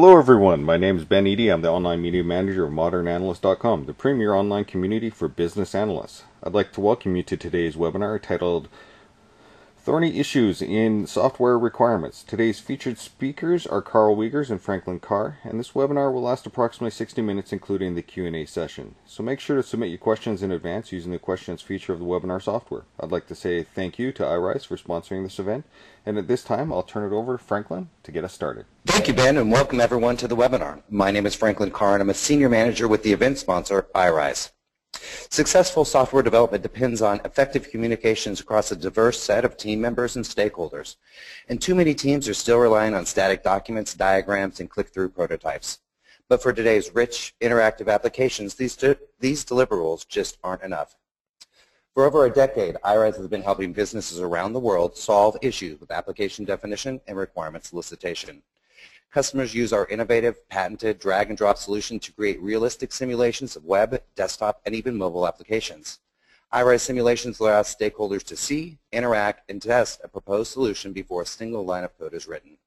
Hello everyone, my name is Ben Eadie. I'm the Online Media Manager of ModernAnalyst.com, the premier online community for business analysts. I'd like to welcome you to today's webinar titled Thorny Issues in Software Requirements. Today's featured speakers are Karl Wiegers and Franklin Carr, and this webinar will last approximately 60 minutes including the Q&A session. So make sure to submit your questions in advance using the questions feature of the webinar software. I'd like to say thank you to iRise for sponsoring this event, and at this time I'll turn it over to Franklin to get us started. Thank you, Ben, and welcome everyone to the webinar. My name is Franklin Carr, and I'm a senior manager with the event sponsor, iRise. Successful software development depends on effective communications across a diverse set of team members and stakeholders, and too many teams are still relying on static documents, diagrams, and click-through prototypes. But for today's rich, interactive applications, these deliverables just aren't enough. For over a decade, iRise has been helping businesses around the world solve issues with application definition and requirement solicitation. Customers use our innovative, patented drag-and-drop solution to create realistic simulations of web, desktop, and even mobile applications. iRise simulations allow stakeholders to see, interact, and test a proposed solution before a single line of code is written.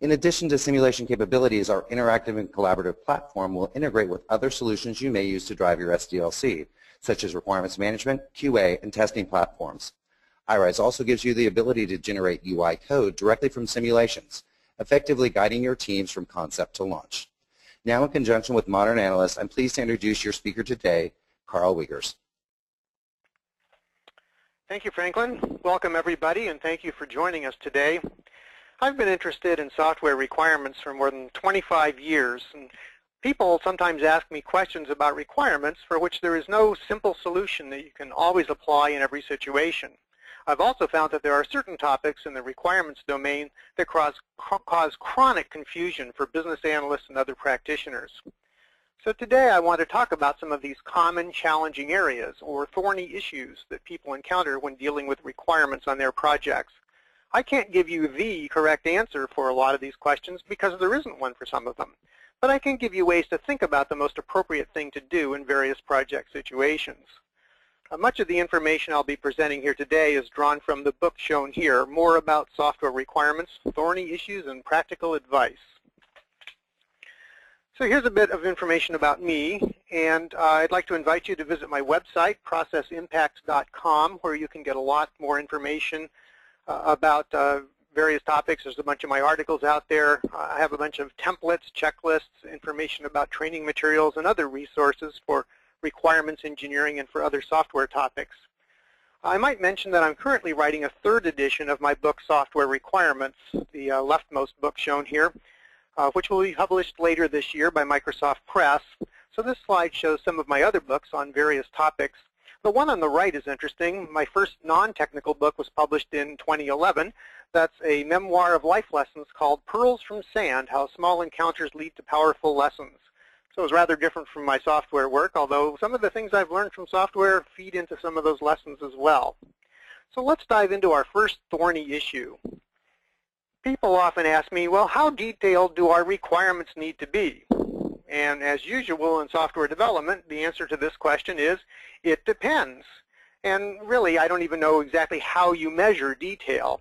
In addition to simulation capabilities, our interactive and collaborative platform will integrate with other solutions you may use to drive your SDLC, such as requirements management, QA, and testing platforms. iRise also gives you the ability to generate UI code directly from simulations, effectively guiding your teams from concept to launch. Now, in conjunction with Modern Analyst, I'm pleased to introduce your speaker today, Karl Wiegers. Thank you, Franklin. Welcome, everybody, and thank you for joining us today. I've been interested in software requirements for more than 25 years, and people sometimes ask me questions about requirements for which there is no simple solution that you can always apply in every situation. I've also found that there are certain topics in the requirements domain that cause chronic confusion for business analysts and other practitioners. So today I want to talk about some of these common challenging areas or thorny issues that people encounter when dealing with requirements on their projects. I can't give you the correct answer for a lot of these questions because there isn't one for some of them, but I can give you ways to think about the most appropriate thing to do in various project situations. Much of the information I'll be presenting here today is drawn from the book shown here, More About Software Requirements, Thorny Issues and Practical Advice. So here's a bit of information about me, and I'd like to invite you to visit my website, processimpact.com, where you can get a lot more information about various topics. There's a bunch of my articles out there. I have a bunch of templates, checklists, information about training materials, and other resources for requirements engineering and for other software topics. I might mention that I'm currently writing a third edition of my book Software Requirements, the leftmost book shown here, which will be published later this year by Microsoft Press. So this slide shows some of my other books on various topics. The one on the right is interesting. My first non-technical book was published in 2011. That's a memoir of life lessons called Pearls from Sand, How Small Encounters Lead to Powerful Lessons. So it was rather different from my software work, although some of the things I've learned from software feed into some of those lessons as well. So let's dive into our first thorny issue. People often ask me, well, how detailed do our requirements need to be? And as usual in software development, the answer to this question is, it depends. And really, I don't even know exactly how you measure detail.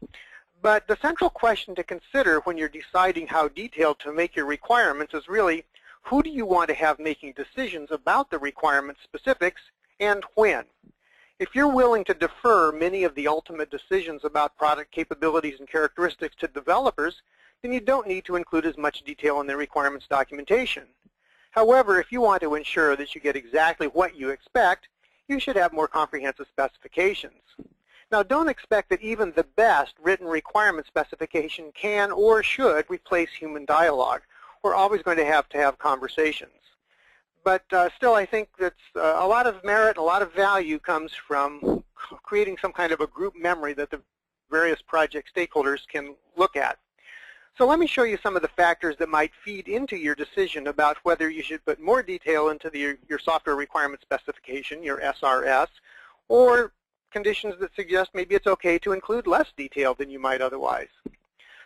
But the central question to consider when you're deciding how detailed to make your requirements is really, who do you want to have making decisions about the requirement specifics and when? If you're willing to defer many of the ultimate decisions about product capabilities and characteristics to developers, then you don't need to include as much detail in the requirements documentation. However, if you want to ensure that you get exactly what you expect, you should have more comprehensive specifications. Now, don't expect that even the best written requirement specification can or should replace human dialogue. We're always going to have conversations. But still, I think that a lot of merit, a lot of value comes from creating some kind of a group memory that the various project stakeholders can look at. So let me show you some of the factors that might feed into your decision about whether you should put more detail into your software requirement specification, your SRS, or conditions that suggest maybe it's okay to include less detail than you might otherwise.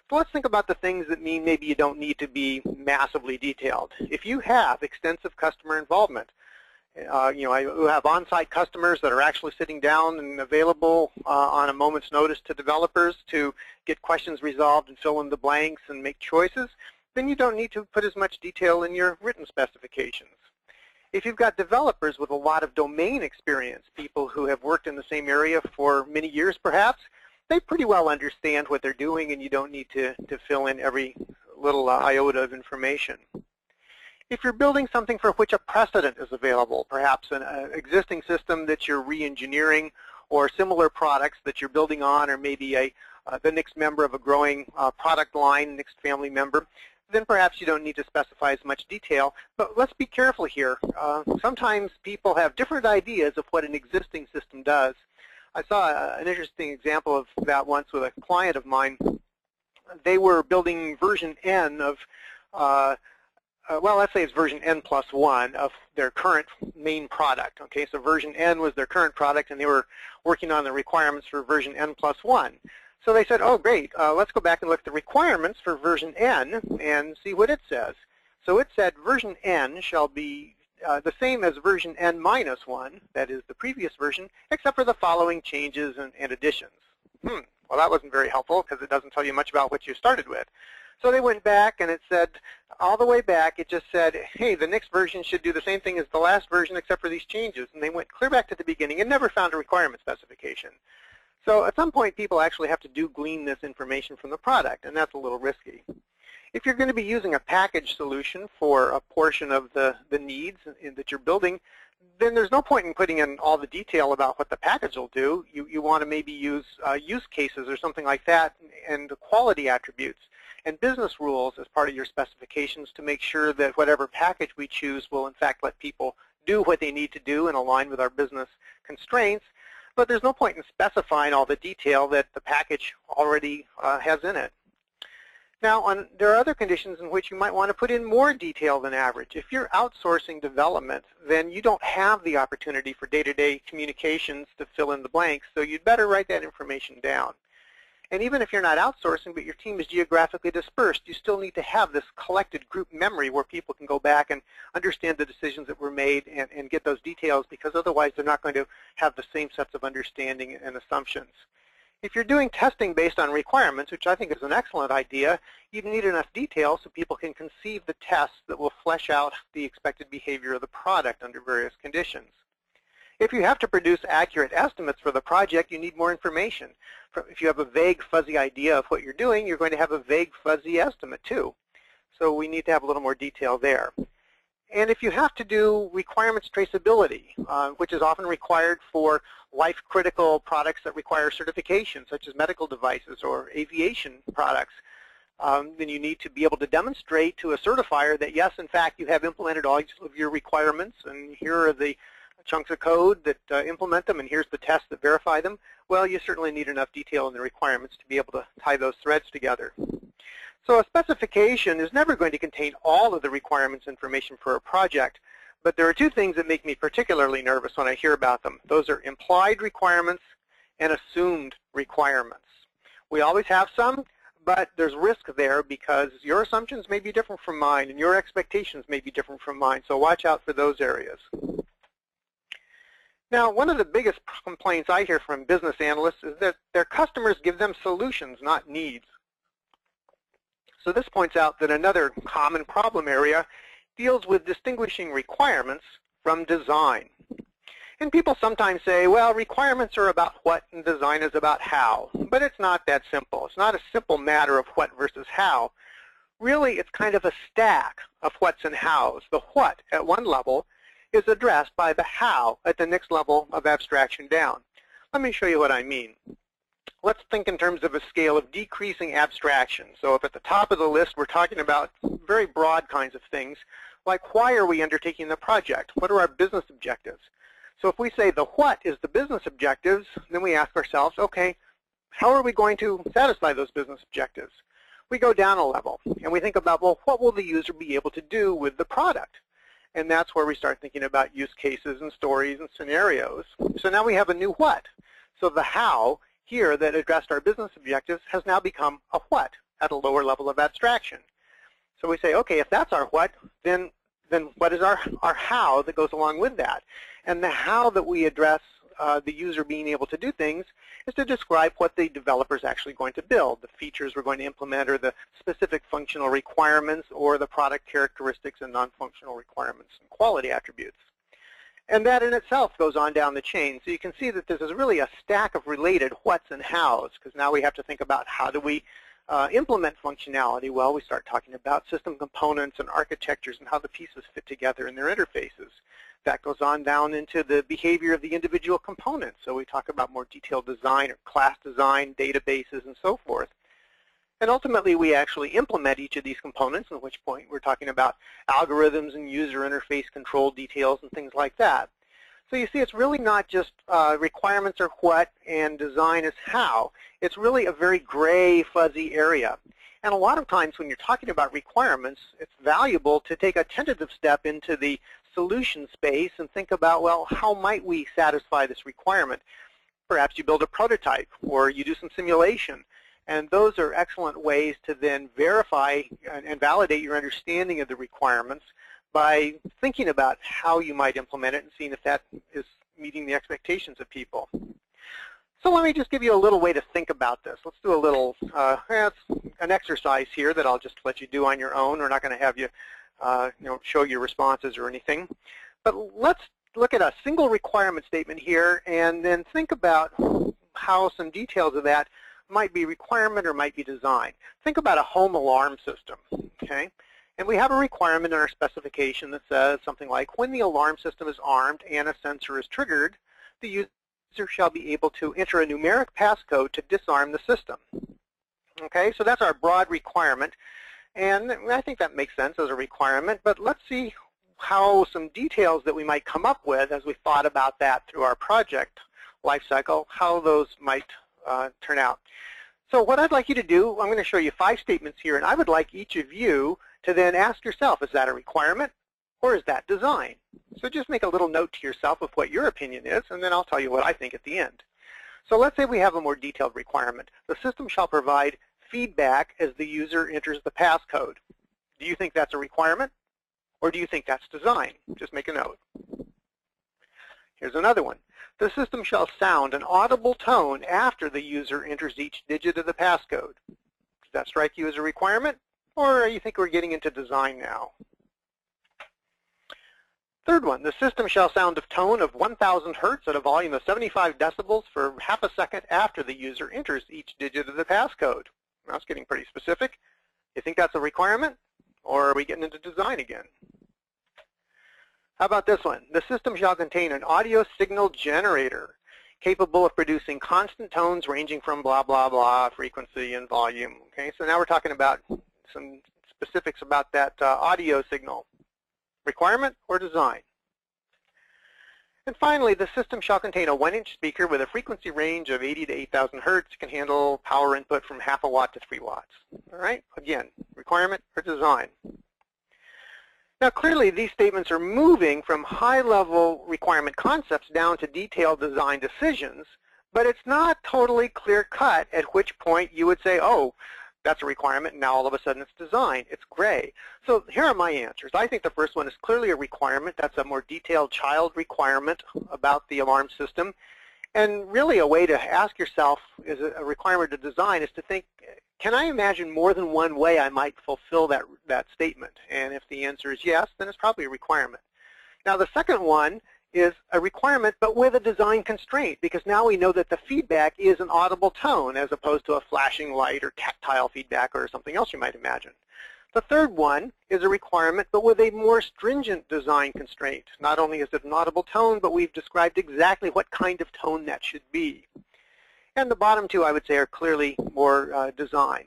So let's think about the things that mean maybe you don't need to be massively detailed. If you have extensive customer involvement, you have on-site customers that are actually sitting down and available on a moment's notice to developers to get questions resolved and fill in the blanks and make choices, then you don't need to put as much detail in your written specifications. If you've got developers with a lot of domain experience, people who have worked in the same area for many years perhaps, they pretty well understand what they're doing and you don't need to fill in every little iota of information. If you're building something for which a precedent is available, perhaps an existing system that you're re-engineering or similar products that you're building on, or maybe the next member of a growing product line, next family member, then perhaps you don't need to specify as much detail. But let's be careful here. Sometimes people have different ideas of what an existing system does. I saw an interesting example of that once with a client of mine. They were building version N of, well, let's say it's version N plus 1 of their current main product. Okay, so version N was their current product, and they were working on the requirements for version N plus 1. So they said, oh, great, let's go back and look at the requirements for version N and see what it says. So it said version N shall be the same as version N minus 1, that is the previous version, except for the following changes and additions. Well, that wasn't very helpful because it doesn't tell you much about what you started with. So they went back and it said, all the way back, it just said, hey, the next version should do the same thing as the last version except for these changes. And they went clear back to the beginning and never found a requirement specification. So at some point, people actually have to glean this information from the product, and that's a little risky. If you're going to be using a package solution for a portion of the needs that you're building, then there's no point in putting in all the detail about what the package will do. You want to maybe use use cases or something like that, and quality attributes and business rules as part of your specifications to make sure that whatever package we choose will in fact let people do what they need to do and align with our business constraints. But there's no point in specifying all the detail that the package already has in it. Now, there are other conditions in which you might want to put in more detail than average. If you're outsourcing development, then you don't have the opportunity for day-to-day communications to fill in the blanks, so you'd better write that information down. And even if you're not outsourcing, but your team is geographically dispersed, you still need to have this collected group memory where people can go back and understand the decisions that were made and get those details, because otherwise they're not going to have the same sets of understanding and assumptions. If you're doing testing based on requirements, which I think is an excellent idea, you need enough detail so people can conceive the tests that will flesh out the expected behavior of the product under various conditions. If you have to produce accurate estimates for the project, you need more information. If you have a vague, fuzzy idea of what you're doing, you're going to have a vague, fuzzy estimate too. So we need to have a little more detail there. And if you have to do requirements traceability, which is often required for life-critical products that require certification, such as medical devices or aviation products, then you need to be able to demonstrate to a certifier that, yes, in fact, you have implemented all of your requirements, and here are the chunks of code that implement them, and here's the tests that verify them. Well, you certainly need enough detail in the requirements to be able to tie those threads together. So a specification is never going to contain all of the requirements information for a project, but there are two things that make me particularly nervous when I hear about them. Those are implied requirements and assumed requirements. We always have some, but there's risk there because your assumptions may be different from mine and your expectations may be different from mine, so watch out for those areas. Now, one of the biggest complaints I hear from business analysts is that their customers give them solutions, not needs. So this points out that another common problem area deals with distinguishing requirements from design. And people sometimes say, well, requirements are about what and design is about how. But it's not that simple. It's not a simple matter of what versus how. Really, it's kind of a stack of whats and hows. The what at one level is addressed by the how at the next level of abstraction down. Let me show you what I mean. Let's think in terms of a scale of decreasing abstraction. So if at the top of the list we're talking about very broad kinds of things, like why are we undertaking the project? What are our business objectives? So if we say the what is the business objectives, then we ask ourselves, okay, how are we going to satisfy those business objectives? We go down a level and we think about, well, what will the user be able to do with the product? And that's where we start thinking about use cases and stories and scenarios. So now we have a new what. So the how here that addressed our business objectives has now become a what at a lower level of abstraction. So we say, okay, if that's our what, then what is our how that goes along with that? And the how that we address the user being able to do things is to describe what the developer is actually going to build, the features we're going to implement, or the specific functional requirements, or the product characteristics and non-functional requirements and quality attributes. And that in itself goes on down the chain. So you can see that this is really a stack of related whats and hows, because now we have to think about how do we implement functionality. Well, we start talking about system components and architectures and how the pieces fit together in their interfaces. That goes on down into the behavior of the individual components. So we talk about more detailed design or class design, databases, and so forth. And ultimately, we actually implement each of these components, at which point we're talking about algorithms and user interface control details and things like that. So you see, it's really not just requirements are what and design is how. It's really a very gray, fuzzy area. And a lot of times when you're talking about requirements, it's valuable to take a tentative step into the solution space and think about, well, how might we satisfy this requirement? Perhaps you build a prototype or you do some simulation. And those are excellent ways to then verify and validate your understanding of the requirements by thinking about how you might implement it and seeing if that is meeting the expectations of people. So let me just give you a little way to think about this. Let's do a little, an exercise here that I'll just let you do on your own. We're not going to have you, show your responses or anything. But let's look at a single requirement statement here and then think about how some details of that might be requirement or might be design. Think about a home alarm system, okay? And we have a requirement in our specification that says something like, when the alarm system is armed and a sensor is triggered, the user shall be able to enter a numeric passcode to disarm the system. Okay, so that's our broad requirement. And I think that makes sense as a requirement, but let's see how some details that we might come up with as we thought about that through our project lifecycle, how those might turn out. So what I'd like you to do, I'm going to show you 5 statements here, and I would like each of you to then ask yourself, is that a requirement or is that design? So just make a little note to yourself of what your opinion is, and then I'll tell you what I think at the end. So let's say we have a more detailed requirement. The system shall provide feedback as the user enters the passcode. Do you think that's a requirement or do you think that's design? Just make a note. Here's another one. The system shall sound an audible tone after the user enters each digit of the passcode. Does that strike you as a requirement, or you think we're getting into design now? Third one, the system shall sound a tone of 1,000 hertz at a volume of 75 decibels for half a second after the user enters each digit of the passcode. Now it's getting pretty specific. You think that's a requirement, or are we getting into design again? How about this one? The system shall contain an audio signal generator capable of producing constant tones ranging from blah, blah, blah, frequency and volume. Okay, so now we're talking about some specifics about that audio signal. Requirement or design? And finally, the system shall contain a 1-inch speaker with a frequency range of 80 to 8,000 hertz, can handle power input from half a watt to 3 watts. All right, again, requirement or design? Now clearly these statements are moving from high-level requirement concepts down to detailed design decisions, but it's not totally clear-cut at which point you would say, oh, that's a requirement, and now all of a sudden it's design. It's gray. So here are my answers. I think the first one is clearly a requirement. That's a more detailed child requirement about the alarm system. And really a way to ask yourself, is it a requirement to design, is to think, can I imagine more than one way I might fulfill that statement? And if the answer is yes, then it's probably a requirement. Now the second one is a requirement but with a design constraint, because now we know that the feedback is an audible tone as opposed to a flashing light or tactile feedback or something else you might imagine. The third one is a requirement but with a more stringent design constraint. Not only is it an audible tone, but we've described exactly what kind of tone that should be. And the bottom two, I would say, are clearly more design.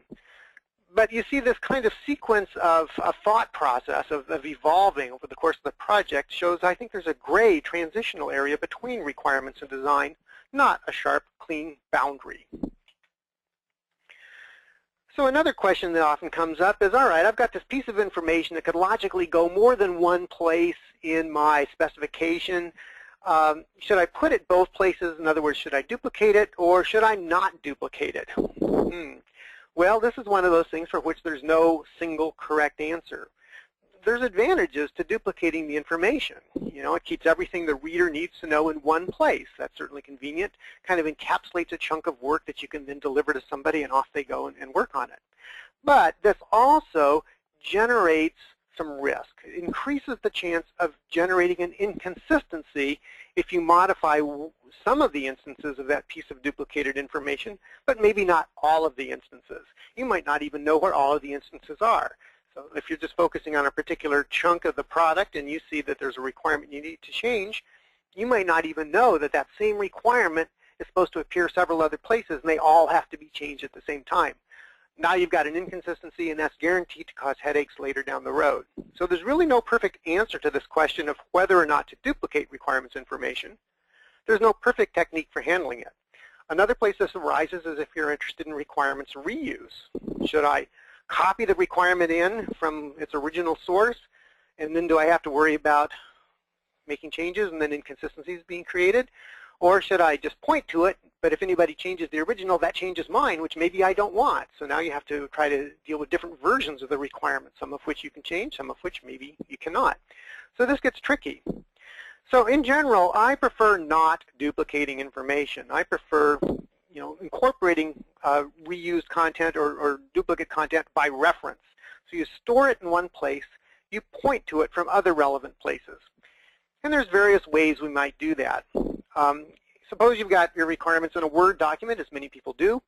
But you see this kind of sequence of a thought process of evolving over the course of the project shows I think there's a gray transitional area between requirements and design, not a sharp, clean boundary. So another question that often comes up is, all right, I've got this piece of information that could logically go more than one place in my specification. Should I put it both places? In other words, should I duplicate it or should I not duplicate it? Well, this is one of those things for which there's no single correct answer. there's advantages to duplicating the information. You know, it keeps everything the reader needs to know in one place. That's certainly convenient. Kind of encapsulates a chunk of work that you can then deliver to somebody and off they go and work on it. But this also generates some risk. It increases the chance of generating an inconsistency if you modify some of the instances of that piece of duplicated information, but maybe not all of the instances. You might not even know where all of the instances are. So if you're just focusing on a particular chunk of the product and you see that there's a requirement you need to change, you might not even know that that same requirement is supposed to appear several other places and they all have to be changed at the same time. Now you've got an inconsistency, and that's guaranteed to cause headaches later down the road. So there's really no perfect answer to this question of whether or not to duplicate requirements information. There's no perfect technique for handling it. Another place this arises is if you're interested in requirements reuse. Should I copy the requirement in from its original source, and then do I have to worry about making changes and then inconsistencies being created? Or should I just point to it, but if anybody changes the original, that changes mine, which maybe I don't want. So now you have to try to deal with different versions of the requirement, some of which you can change, some of which maybe you cannot. So this gets tricky. So in general, I prefer not duplicating information. I prefer, you know, incorporating reused content or duplicate content by reference. So you store it in one place, you point to it from other relevant places. And there's various ways we might do that. Suppose you've got your requirements in a Word document, as many people do.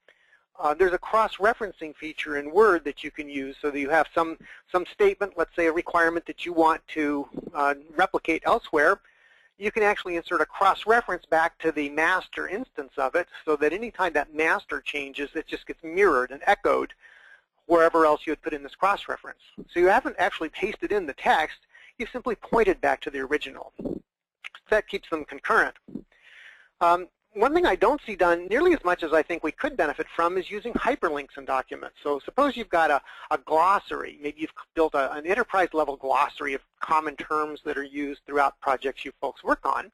There's a cross-referencing feature in Word that you can use so that you have some statement, let's say a requirement that you want to replicate elsewhere. You can actually insert a cross-reference back to the master instance of it so that any time that master changes, it just gets mirrored and echoed wherever else you had put in this cross-reference. So you haven't actually pasted in the text. You simply pointed back to the original. That keeps them concurrent. One thing I don't see done nearly as much as I think we could benefit from is using hyperlinks in documents. So suppose you've got a glossary. Maybe you've built an enterprise-level glossary of common terms that are used throughout projects you folks work on.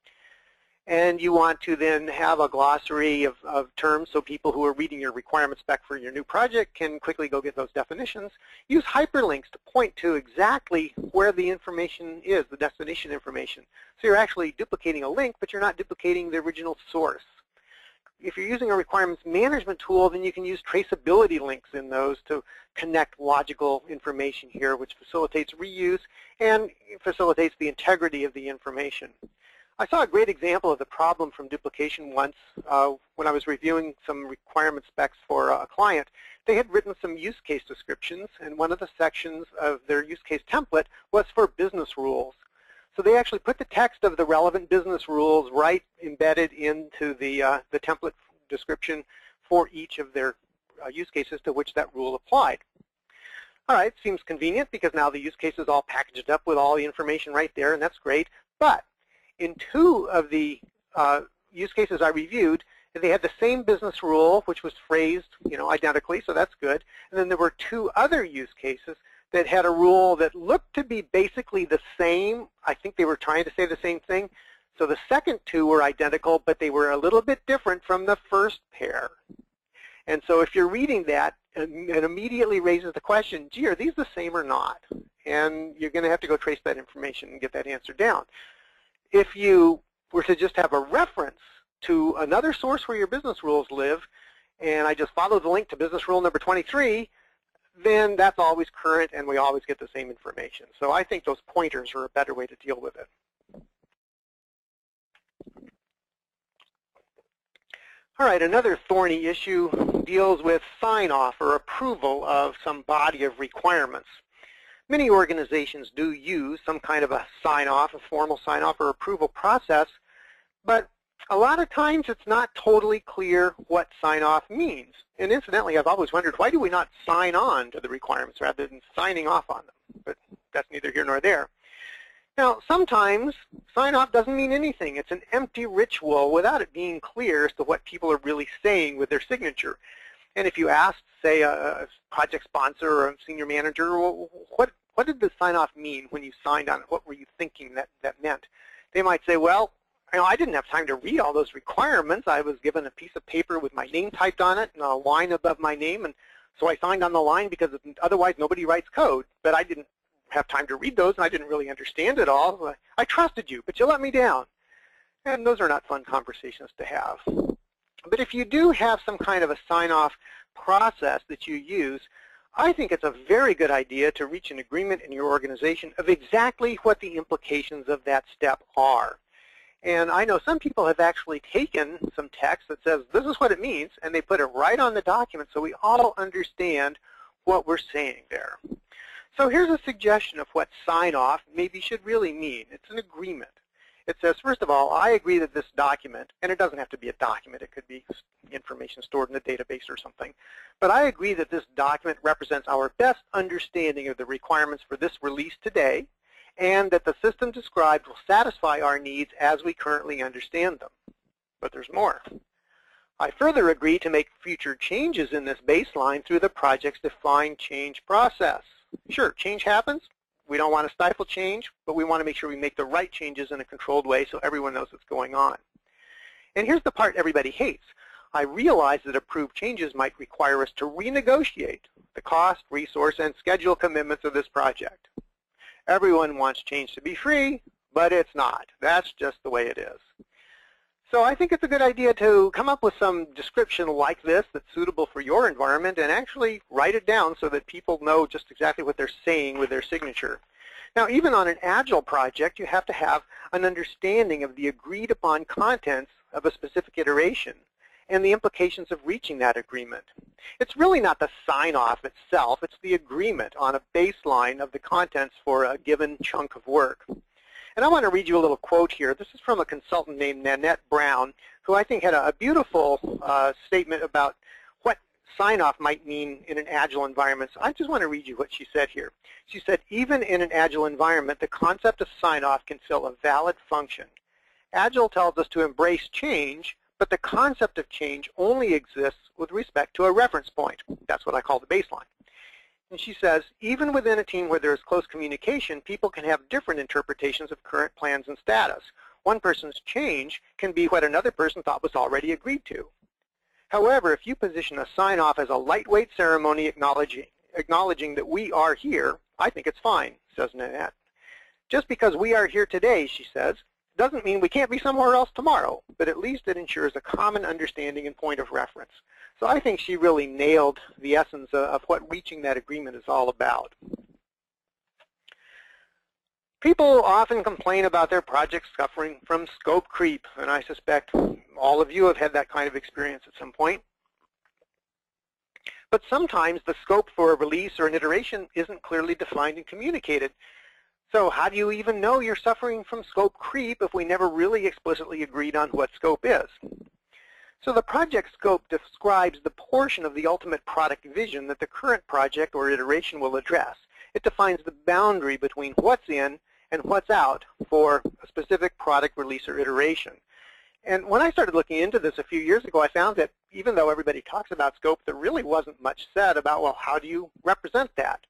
And you want to then have a glossary of terms so people who are reading your requirement spec for your new project can quickly go get those definitions. Use hyperlinks to point to exactly where the information is, the destination information. So you're actually duplicating a link, but you're not duplicating the original source. If you're using a requirements management tool, then you can use traceability links in those to connect logical information here, which facilitates reuse and facilitates the integrity of the information. I saw a great example of the problem from duplication once when I was reviewing some requirement specs for a client. They had written some use case descriptions, and one of the sections of their use case template was for business rules. So they actually put the text of the relevant business rules right embedded into the template description for each of their use cases to which that rule applied. All right, seems convenient because now the use case is all packaged up with all the information right there, and that's great. But in two of the use cases I reviewed, they had the same business rule, which was phrased, you know, identically, so that's good. And then there were two other use cases that had a rule that looked to be basically the same. I think they were trying to say the same thing. So the second two were identical, but they were a little bit different from the first pair. And so if you're reading that, it immediately raises the question, gee, are these the same or not? And you're going to have to go trace that information and get that answer down. If you were to just have a reference to another source where your business rules live, and I just follow the link to business rule number 23, then that's always current and we always get the same information. So I think those pointers are a better way to deal with it. All right, another thorny issue deals with sign-off or approval of some body of requirements. Many organizations do use some kind of a sign-off, a formal sign-off or approval process, but a lot of times it's not totally clear what sign-off means. And incidentally, I've always wondered, why do we not sign on to the requirements rather than signing off on them? But that's neither here nor there. Now, sometimes sign-off doesn't mean anything. It's an empty ritual without it being clear as to what people are really saying with their signature. And if you ask, say, a project sponsor or a senior manager, well, what did the sign-off mean when you signed on it? What were you thinking that meant? They might say, well, you know, I didn't have time to read all those requirements. I was given a piece of paper with my name typed on it and a line above my name, and so I signed on the line because otherwise nobody writes code. But I didn't have time to read those, and I didn't really understand it all. I trusted you, but you let me down. And those are not fun conversations to have. But if you do have some kind of a sign-off process that you use, I think it's a very good idea to reach an agreement in your organization of exactly what the implications of that step are. And I know some people have actually taken some text that says, this is what it means, and they put it right on the document so we all understand what we're saying there. So here's a suggestion of what sign-off maybe should really mean. It's an agreement. It says, first of all, I agree that this document, and it doesn't have to be a document, it could be information stored in a database or something, but I agree that this document represents our best understanding of the requirements for this release today, and that the system described will satisfy our needs as we currently understand them. But there's more. I further agree to make future changes in this baseline through the project's defined change process. Sure, change happens. We don't want to stifle change, but we want to make sure we make the right changes in a controlled way so everyone knows what's going on. And here's the part everybody hates. I realize that approved changes might require us to renegotiate the cost, resource, and schedule commitments of this project. Everyone wants change to be free, but it's not. That's just the way it is. So I think it's a good idea to come up with some description like this that's suitable for your environment and actually write it down so that people know just exactly what they're saying with their signature. Now, even on an agile project, you have to have an understanding of the agreed upon contents of a specific iteration and the implications of reaching that agreement. It's really not the sign-off itself, it's the agreement on a baseline of the contents for a given chunk of work. And I want to read you a little quote here. This is from a consultant named Nanette Brown, who I think had a beautiful statement about what sign-off might mean in an agile environment. So I just want to read you what she said here. She said, even in an agile environment, the concept of sign-off can fill a valid function. Agile tells us to embrace change, but the concept of change only exists with respect to a reference point. That's what I call the baseline. And she says, even within a team where there is close communication, people can have different interpretations of current plans and status. One person's change can be what another person thought was already agreed to. However, if you position a sign-off as a lightweight ceremony acknowledging that we are here, I think it's fine, says Nanette. Just because we are here today, she says, doesn't mean we can't be somewhere else tomorrow, but at least it ensures a common understanding and point of reference. So I think she really nailed the essence of what reaching that agreement is all about. People often complain about their projects suffering from scope creep, and I suspect all of you have had that kind of experience at some point. But sometimes the scope for a release or an iteration isn't clearly defined and communicated. So how do you even know you're suffering from scope creep if we never really explicitly agreed on what scope is? So the project scope describes the portion of the ultimate product vision that the current project or iteration will address. It defines the boundary between what's in and what's out for a specific product release or iteration. And when I started looking into this a few years ago, I found that even though everybody talks about scope, there really wasn't much said about, well, how do you represent that?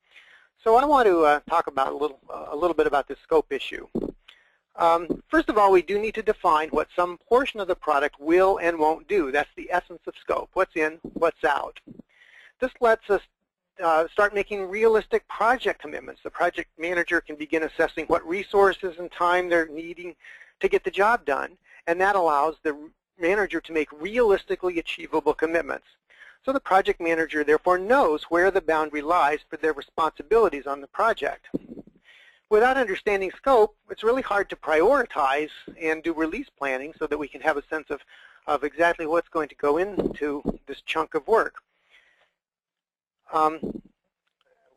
So I want to talk about a little bit about this scope issue. First of all, we do need to define what some portion of the product will and won't do. That's the essence of scope, what's in, what's out. This lets us start making realistic project commitments. The project manager can begin assessing what resources and time they're needing to get the job done, and that allows the manager to make realistically achievable commitments. So the project manager therefore knows where the boundary lies for their responsibilities on the project. Without understanding scope, it's really hard to prioritize and do release planning so that we can have a sense of exactly what's going to go into this chunk of work.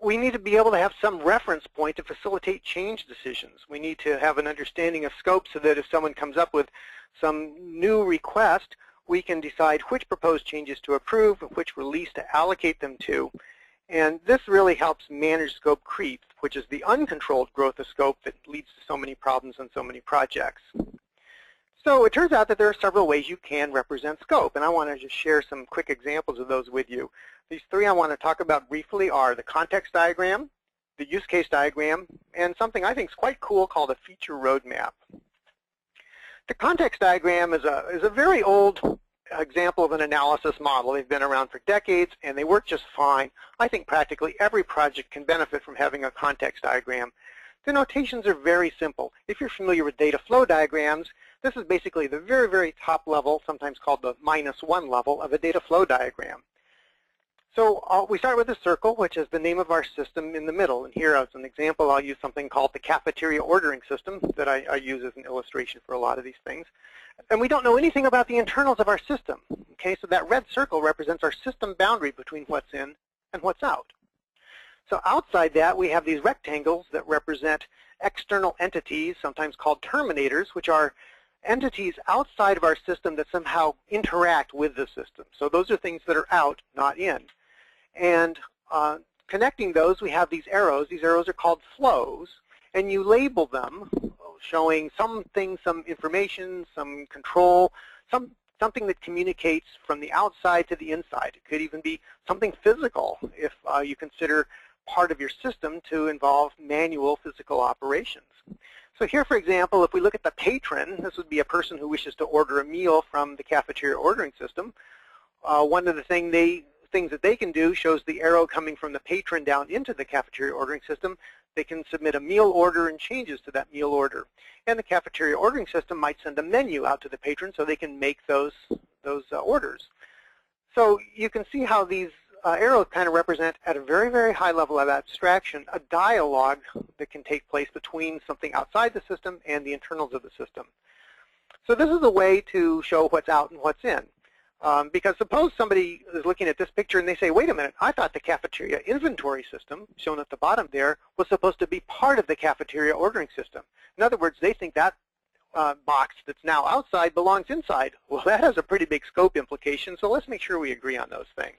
We need to be able to have some reference point to facilitate change decisions. We need to have an understanding of scope so that if someone comes up with some new request, we can decide which proposed changes to approve and which release to allocate them to. And this really helps manage scope creep, which is the uncontrolled growth of scope that leads to so many problems and so many projects. So it turns out that there are several ways you can represent scope, and I want to just share some quick examples of those with you. These three I want to talk about briefly are the context diagram, the use case diagram, and something I think is quite cool called a feature roadmap. The context diagram is a very old example of an analysis model. They've been around for decades, and they work just fine. I think practically every project can benefit from having a context diagram. The notations are very simple. If you're familiar with data flow diagrams, this is basically the very, very top level, sometimes called the -1 level, of a data flow diagram. So we start with a circle, which is the name of our system in the middle. And here, as an example, I'll use something called the cafeteria ordering system that I use as an illustration for a lot of these things. And we don't know anything about the internals of our system. Okay, so that red circle represents our system boundary between what's in and what's out. So outside that, we have these rectangles that represent external entities, sometimes called terminators, which are entities outside of our system that somehow interact with the system. So those are things that are out, not in. And connecting those, we have these arrows. These arrows are called flows, and you label them, showing something, some information, some control, something that communicates from the outside to the inside. It could even be something physical, if you consider part of your system to involve manual physical operations. So here, for example, if we look at the patron, this would be a person who wishes to order a meal from the cafeteria ordering system. One of the things that they can do shows the arrow coming from the patron down into the cafeteria ordering system. They can submit a meal order and changes to that meal order. And the cafeteria ordering system might send a menu out to the patron so they can make those orders. So you can see how these arrows kind of represent, at a very, very high level of abstraction, a dialogue that can take place between something outside the system and the internals of the system. So this is a way to show what's out and what's in. Because suppose somebody is looking at this picture and they say, wait a minute, I thought the cafeteria inventory system, shown at the bottom there, was supposed to be part of the cafeteria ordering system. In other words, they think that box that's now outside belongs inside. Well, that has a pretty big scope implication, so let's make sure we agree on those things.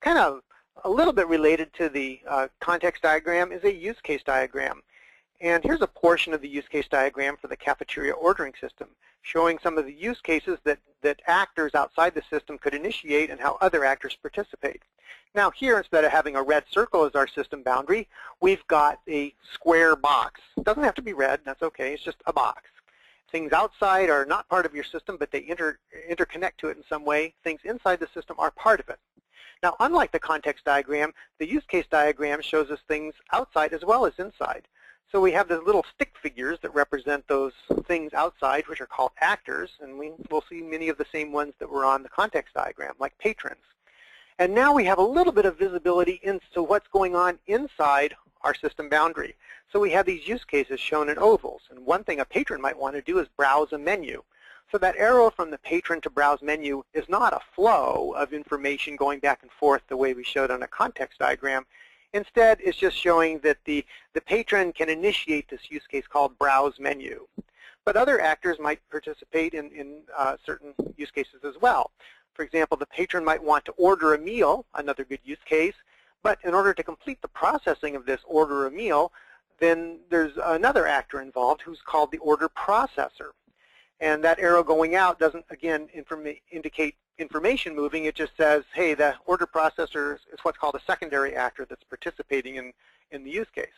Kind of a little bit related to the context diagram is a use case diagram. And here's a portion of the use case diagram for the cafeteria ordering system, showing some of the use cases that actors outside the system could initiate and how other actors participate. Now here, instead of having a red circle as our system boundary, we've got a square box. It doesn't have to be red, that's okay, it's just a box. Things outside are not part of your system, but they interconnect to it in some way. Things inside the system are part of it. Now, unlike the context diagram, the use case diagram shows us things outside as well as inside. So we have these little stick figures that represent those things outside, which are called actors, and we will see many of the same ones that were on the context diagram, like patrons. And now we have a little bit of visibility into what's going on inside our system boundary. So we have these use cases shown in ovals, and one thing a patron might want to do is browse a menu. So that arrow from the patron to browse menu is not a flow of information going back and forth the way we showed on a context diagram. Instead, it's just showing that the patron can initiate this use case called browse menu. But other actors might participate in certain use cases as well. For example, the patron might want to order a meal, another good use case, but in order to complete the processing of this order a meal, then there's another actor involved who's called the order processor. And that arrow going out doesn't, again, indicate information moving. It just says, hey, the order processor is what's called a secondary actor that's participating in the use case.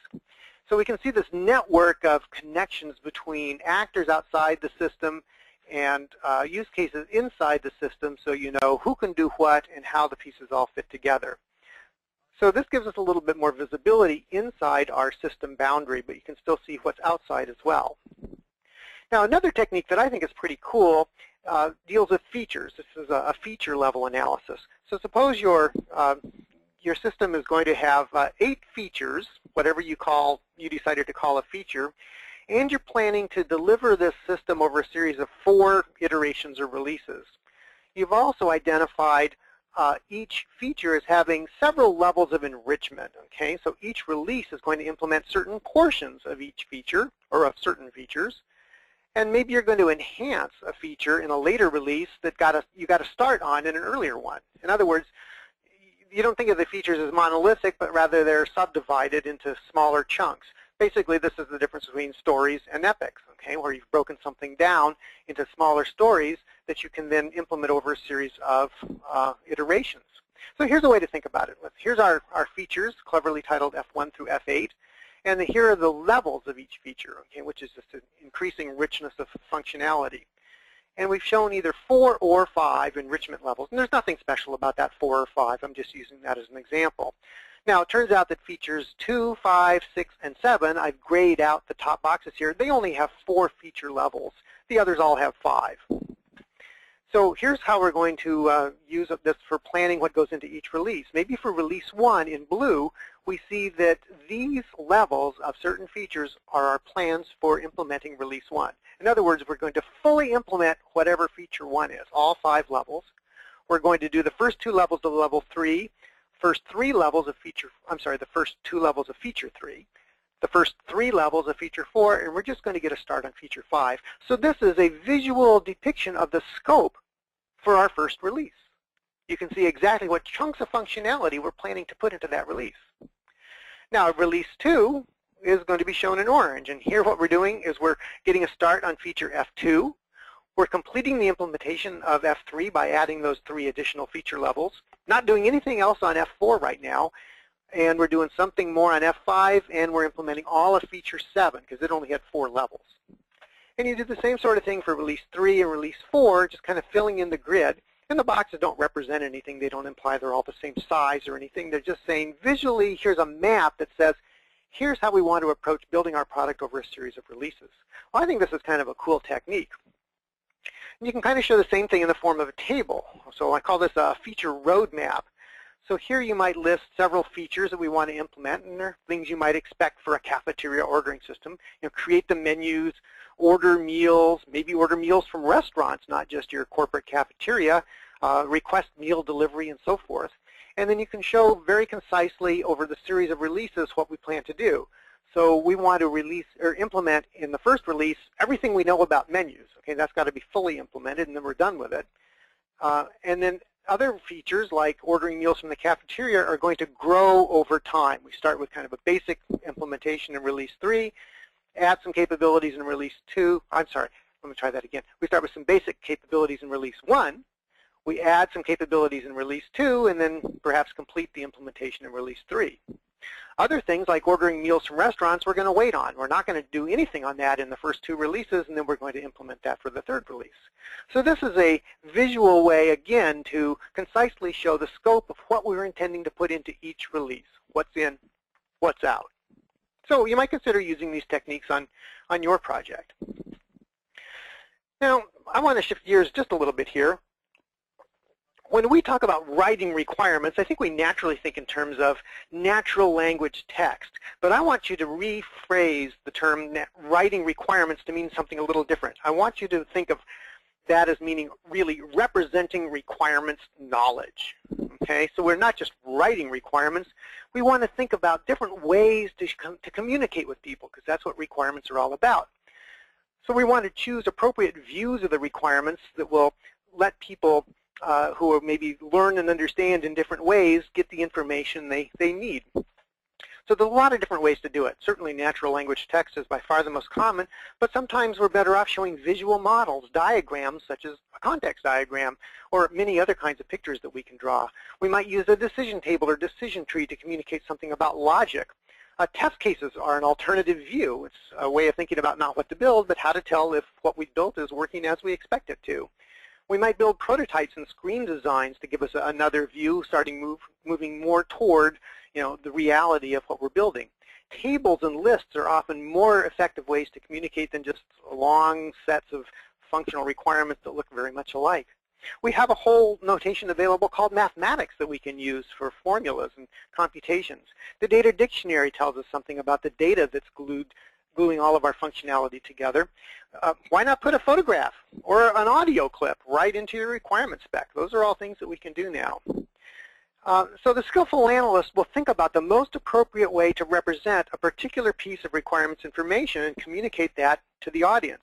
So we can see this network of connections between actors outside the system and use cases inside the system, so you know who can do what and how the pieces all fit together. So this gives us a little bit more visibility inside our system boundary, but you can still see what's outside as well. Now, another technique that I think is pretty cool deals with features. This is a feature-level analysis. So suppose your system is going to have 8 features, whatever you decided to call a feature, and you're planning to deliver this system over a series of 4 iterations or releases. You've also identified each feature as having several levels of enrichment. Okay, so each release is going to implement certain portions of each feature or of certain features. And maybe you're going to enhance a feature in a later release that you got a start on in an earlier one. In other words, you don't think of the features as monolithic, but rather they're subdivided into smaller chunks. Basically, this is the difference between stories and epics, okay, where you've broken something down into smaller stories that you can then implement over a series of iterations. So here's a way to think about it. Here's our features, cleverly titled F1 through F8. And here are the levels of each feature, okay, which is just an increasing richness of functionality. and we've shown either 4 or 5 enrichment levels. And there's nothing special about that 4 or 5. I'm just using that as an example. Now, it turns out that features 2, 5, 6, and 7, I've grayed out the top boxes here. They only have 4 feature levels. The others all have 5. So here's how we're going to use this for planning what goes into each release. Maybe for release 1 in blue, we see that these levels of certain features are our plans for implementing release 1. In other words, we're going to fully implement whatever feature 1 is, all 5 levels. We're going to do the first 2 levels of level 3, first 3 levels of feature, I'm sorry, the first 2 levels of feature 3, the first 3 levels of feature 4, and we're just going to get a start on feature 5. So this is a visual depiction of the scope for our first release. You can see exactly what chunks of functionality we're planning to put into that release. Now, release 2 is going to be shown in orange, and here what we're doing is we're getting a start on feature F2. We're completing the implementation of F3 by adding those 3 additional feature levels, not doing anything else on F4 right now, and we're doing something more on F5, and we're implementing all of feature 7 because it only had 4 levels. And you do the same sort of thing for release 3 and release 4, just kind of filling in the grid. And the boxes don't represent anything. They don't imply they're all the same size or anything. They're just saying visually here's a map that says here's how we want to approach building our product over a series of releases. Well, I think this is kind of a cool technique. And you can kind of show the same thing in the form of a table. So I call this a feature roadmap. So here you might list several features that we want to implement, and they're things you might expect for a cafeteria ordering system. You know, create the menus, order meals, maybe order meals from restaurants, not just your corporate cafeteria, request meal delivery, and so forth. And then you can show very concisely over the series of releases what we plan to do. So we want to release or implement in the first release everything we know about menus. Okay, that's got to be fully implemented, and then we're done with it. And then other features like ordering meals from the cafeteria are going to grow over time. We start with kind of a basic implementation in release 3, add some capabilities in release 2. I'm sorry, let me try that again. We start with some basic capabilities in release 1. We add some capabilities in release 2, and then perhaps complete the implementation in release 3. Other things like ordering meals from restaurants we're going to wait on. We're not going to do anything on that in the first 2 releases, and then we're going to implement that for the 3rd release. So this is a visual way, again, to concisely show the scope of what we're intending to put into each release, what's in, what's out. So you might consider using these techniques on your project. Now, I want to shift gears just a little bit here. When we talk about writing requirements, I think we naturally think in terms of natural language text. But I want you to rephrase the term writing requirements to mean something a little different. I want you to think of that as meaning really representing requirements knowledge. Okay? So we're not just writing requirements. We want to think about different ways to communicate with people, because that's what requirements are all about. So we want to choose appropriate views of the requirements that will let people who will maybe learn and understand in different ways, get the information they need. So there's a lot of different ways to do it. Certainly natural language text is by far the most common, but sometimes we're better off showing visual models, diagrams such as a context diagram, or many other kinds of pictures that we can draw. We might use a decision table or decision tree to communicate something about logic. Test cases are an alternative view. It's a way of thinking about not what to build, but how to tell if what we built is working as we expect it to. We might build prototypes and screen designs to give us another view, starting moving more toward, you know, the reality of what we're building. Tables and lists are often more effective ways to communicate than just long sets of functional requirements that look very much alike. We have a whole notation available called mathematics that we can use for formulas and computations. The data dictionary tells us something about the data that's gluing all of our functionality together. Why not put a photograph or an audio clip right into your requirement spec? Those are all things that we can do now. So the skillful analyst will think about the most appropriate way to represent a particular piece of requirements information and communicate that to the audience.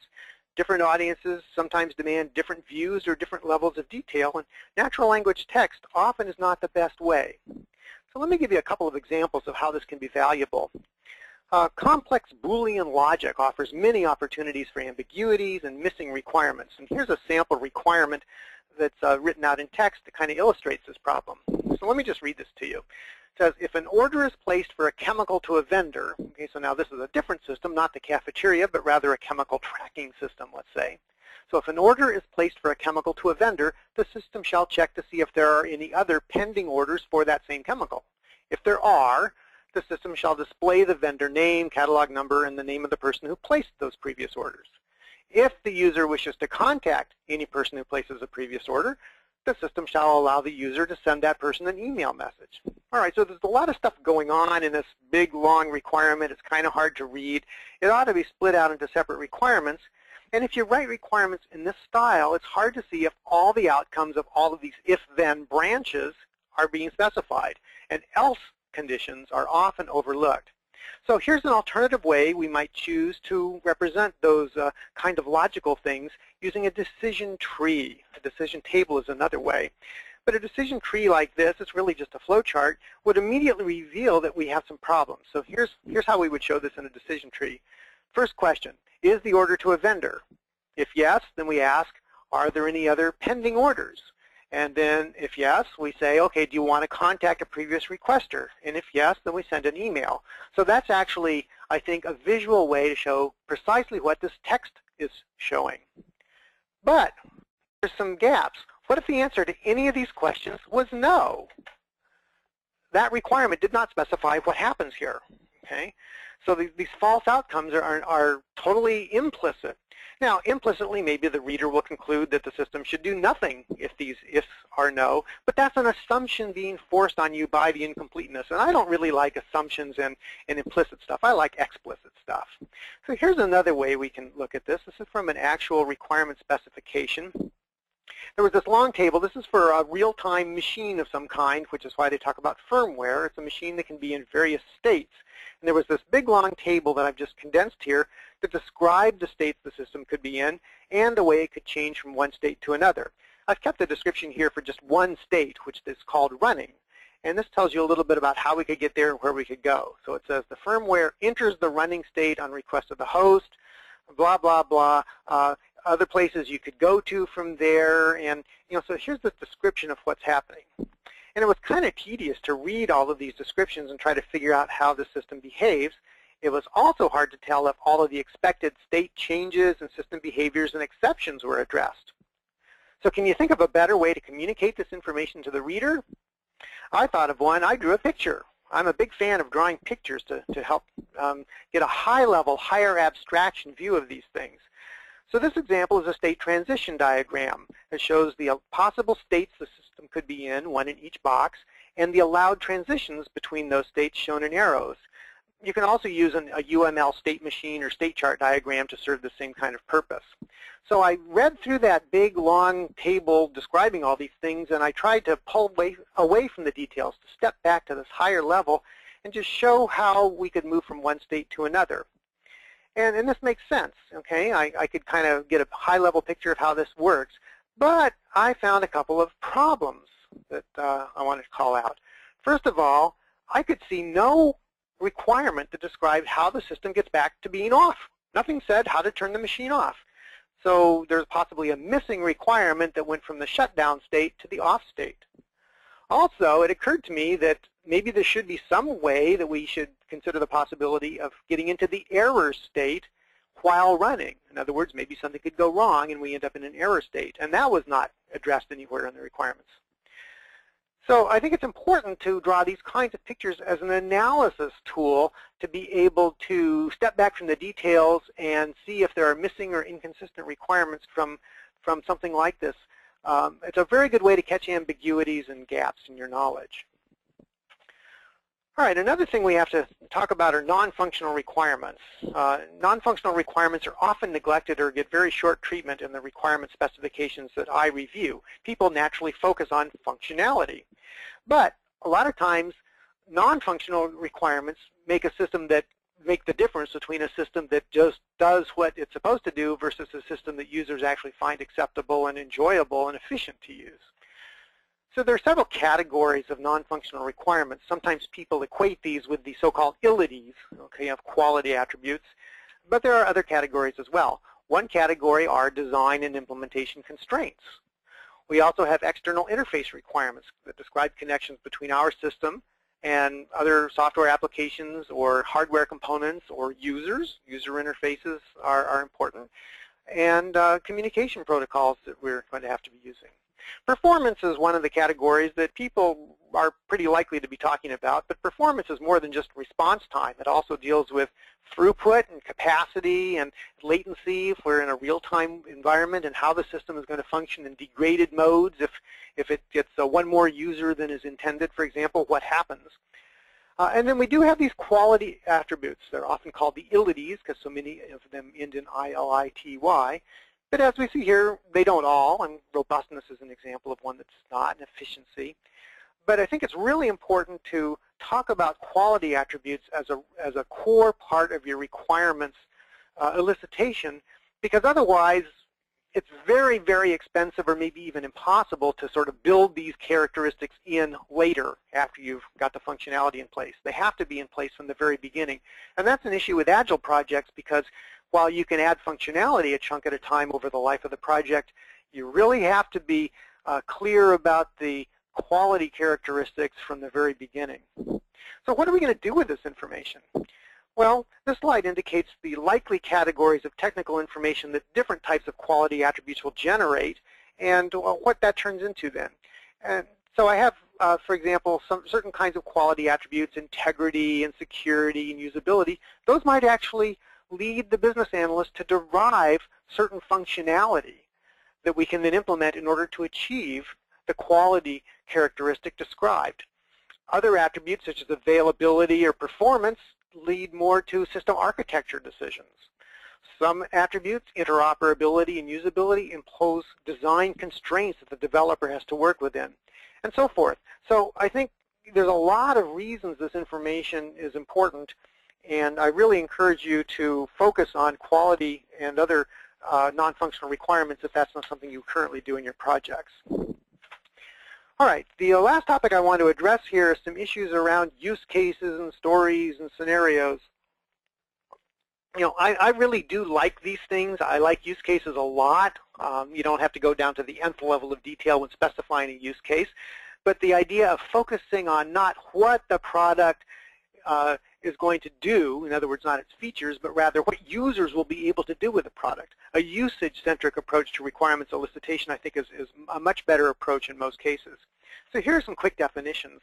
Different audiences sometimes demand different views or different levels of detail, and natural language text often is not the best way. So let me give you a couple of examples of how this can be valuable. Complex Boolean logic offers many opportunities for ambiguities and missing requirements. And here's a sample requirement that's written out in text that kind of illustrates this problem. So let me just read this to you. It says, if an order is placed for a chemical to a vendor, okay, so now this is a different system, not the cafeteria, but rather a chemical tracking system, let's say. So if an order is placed for a chemical to a vendor, the system shall check to see if there are any other pending orders for that same chemical. If there are, the system shall display the vendor name, catalog number, and the name of the person who placed those previous orders. If the user wishes to contact any person who places a previous order, the system shall allow the user to send that person an email message. All right, so there's a lot of stuff going on in this big, long requirement. It's kind of hard to read. It ought to be split out into separate requirements. And if you write requirements in this style, it's hard to see if all the outcomes of all of these if-then branches are being specified. And else conditions are often overlooked. So here's an alternative way we might choose to represent those kind of logical things using a decision tree. A decision table is another way. But a decision tree like this, it's really just a flow chart, would immediately reveal that we have some problems. So here's how we would show this in a decision tree. First question, is the order to a vendor? If yes, then we ask, are there any other pending orders? And then if yes, we say, okay, do you want to contact a previous requester? And if yes, then we send an email. So that's actually, I think, a visual way to show precisely what this text is showing. But there's some gaps. What if the answer to any of these questions was no? That requirement did not specify what happens here. Okay? So these false outcomes are totally implicit. Now, implicitly, maybe the reader will conclude that the system should do nothing if these ifs are no, but that's an assumption being forced on you by the incompleteness. And I don't really like assumptions and implicit stuff. I like explicit stuff. So here's another way we can look at this. This is from an actual requirement specification. There was this long table. This is for a real-time machine of some kind, which is why they talk about firmware. It's a machine that can be in various states. And there was this big, long table that I've just condensed here that described the states the system could be in and the way it could change from one state to another. I've kept the description here for just one state, which is called running. And this tells you a little bit about how we could get there and where we could go. So it says the firmware enters the running state on request of the host, blah, blah, blah. Other places you could go to from there, and so here's the description of what's happening. And it was kind of tedious to read all of these descriptions and try to figure out how the system behaves. It was also hard to tell if all of the expected state changes and system behaviors and exceptions were addressed. So can you think of a better way to communicate this information to the reader? I thought of one. I drew a picture. I'm a big fan of drawing pictures to help get a high-level, higher abstraction view of these things. So this example is a state transition diagram. It shows the possible states the system could be in, one in each box, and the allowed transitions between those states shown in arrows. You can also use a UML state machine or state chart diagram to serve the same kind of purpose. So I read through that big, long table describing all these things, and I tried to pull away from the details to step back to this higher level and just show how we could move from one state to another. And this makes sense, okay? I could kind of get a high-level picture of how this works, but I found a couple of problems that I wanted to call out. First of all, I could see no requirement that described how the system gets back to being off. Nothing said how to turn the machine off. So there's possibly a missing requirement that went from the shutdown state to the off state. Also, it occurred to me that maybe there should be some way that we should consider the possibility of getting into the error state while running. In other words, maybe something could go wrong and we end up in an error state. And that was not addressed anywhere in the requirements. So I think it's important to draw these kinds of pictures as an analysis tool to be able to step back from the details and see if there are missing or inconsistent requirements from something like this. It's a very good way to catch ambiguities and gaps in your knowledge. All right, another thing we have to talk about are non-functional requirements. Non-functional requirements are often neglected or get very short treatment in the requirement specifications that I review. People naturally focus on functionality. But a lot of times, non-functional requirements make the difference between a system that just does what it's supposed to do versus a system that users actually find acceptable and enjoyable and efficient to use. So there are several categories of non-functional requirements. Sometimes people equate these with the so-called ilities, okay, of quality attributes, but there are other categories as well. One category are design and implementation constraints. We also have external interface requirements that describe connections between our system and other software applications or hardware components or users. User interfaces are important. and communication protocols that we're going to have to be using. Performance is one of the categories that people are pretty likely to be talking about, but performance is more than just response time. It also deals with throughput and capacity and latency if we're in a real-time environment, and how the system is going to function in degraded modes. If it gets one more user than is intended, for example, what happens? And then we do have these quality attributes. They're often called the ILITYs because so many of them end in I-L-I-T-Y. But as we see here, they don't all, and robustness is an example of one that's not, and efficiency. But I think it's really important to talk about quality attributes as a core part of your requirements elicitation, because otherwise it's very, very expensive or maybe even impossible to sort of build these characteristics in later after you've got the functionality in place. They have to be in place from the very beginning. And that's an issue with Agile projects, because while you can add functionality a chunk at a time over the life of the project, you really have to be clear about the quality characteristics from the very beginning. So what are we going to do with this information? Well, this slide indicates the likely categories of technical information that different types of quality attributes will generate and what that turns into then. And so I have, for example, some certain kinds of quality attributes, integrity and security and usability. Those might actually lead the business analyst to derive certain functionality that we can then implement in order to achieve the quality characteristic described. Other attributes, such as availability or performance, lead more to system architecture decisions. Some attributes, interoperability and usability, impose design constraints that the developer has to work within, and so forth. So I think there's a lot of reasons this information is important, and I really encourage you to focus on quality and other non-functional requirements if that's not something you currently do in your projects. All right, the last topic I want to address here is some issues around use cases and stories and scenarios. You know, I really do like these things. I like use cases a lot. You don't have to go down to the nth level of detail when specifying a use case. But the idea of focusing on not what the product is going to do, in other words, not its features, but rather what users will be able to do with the product. A usage-centric approach to requirements elicitation, I think, is a much better approach in most cases. So here are some quick definitions.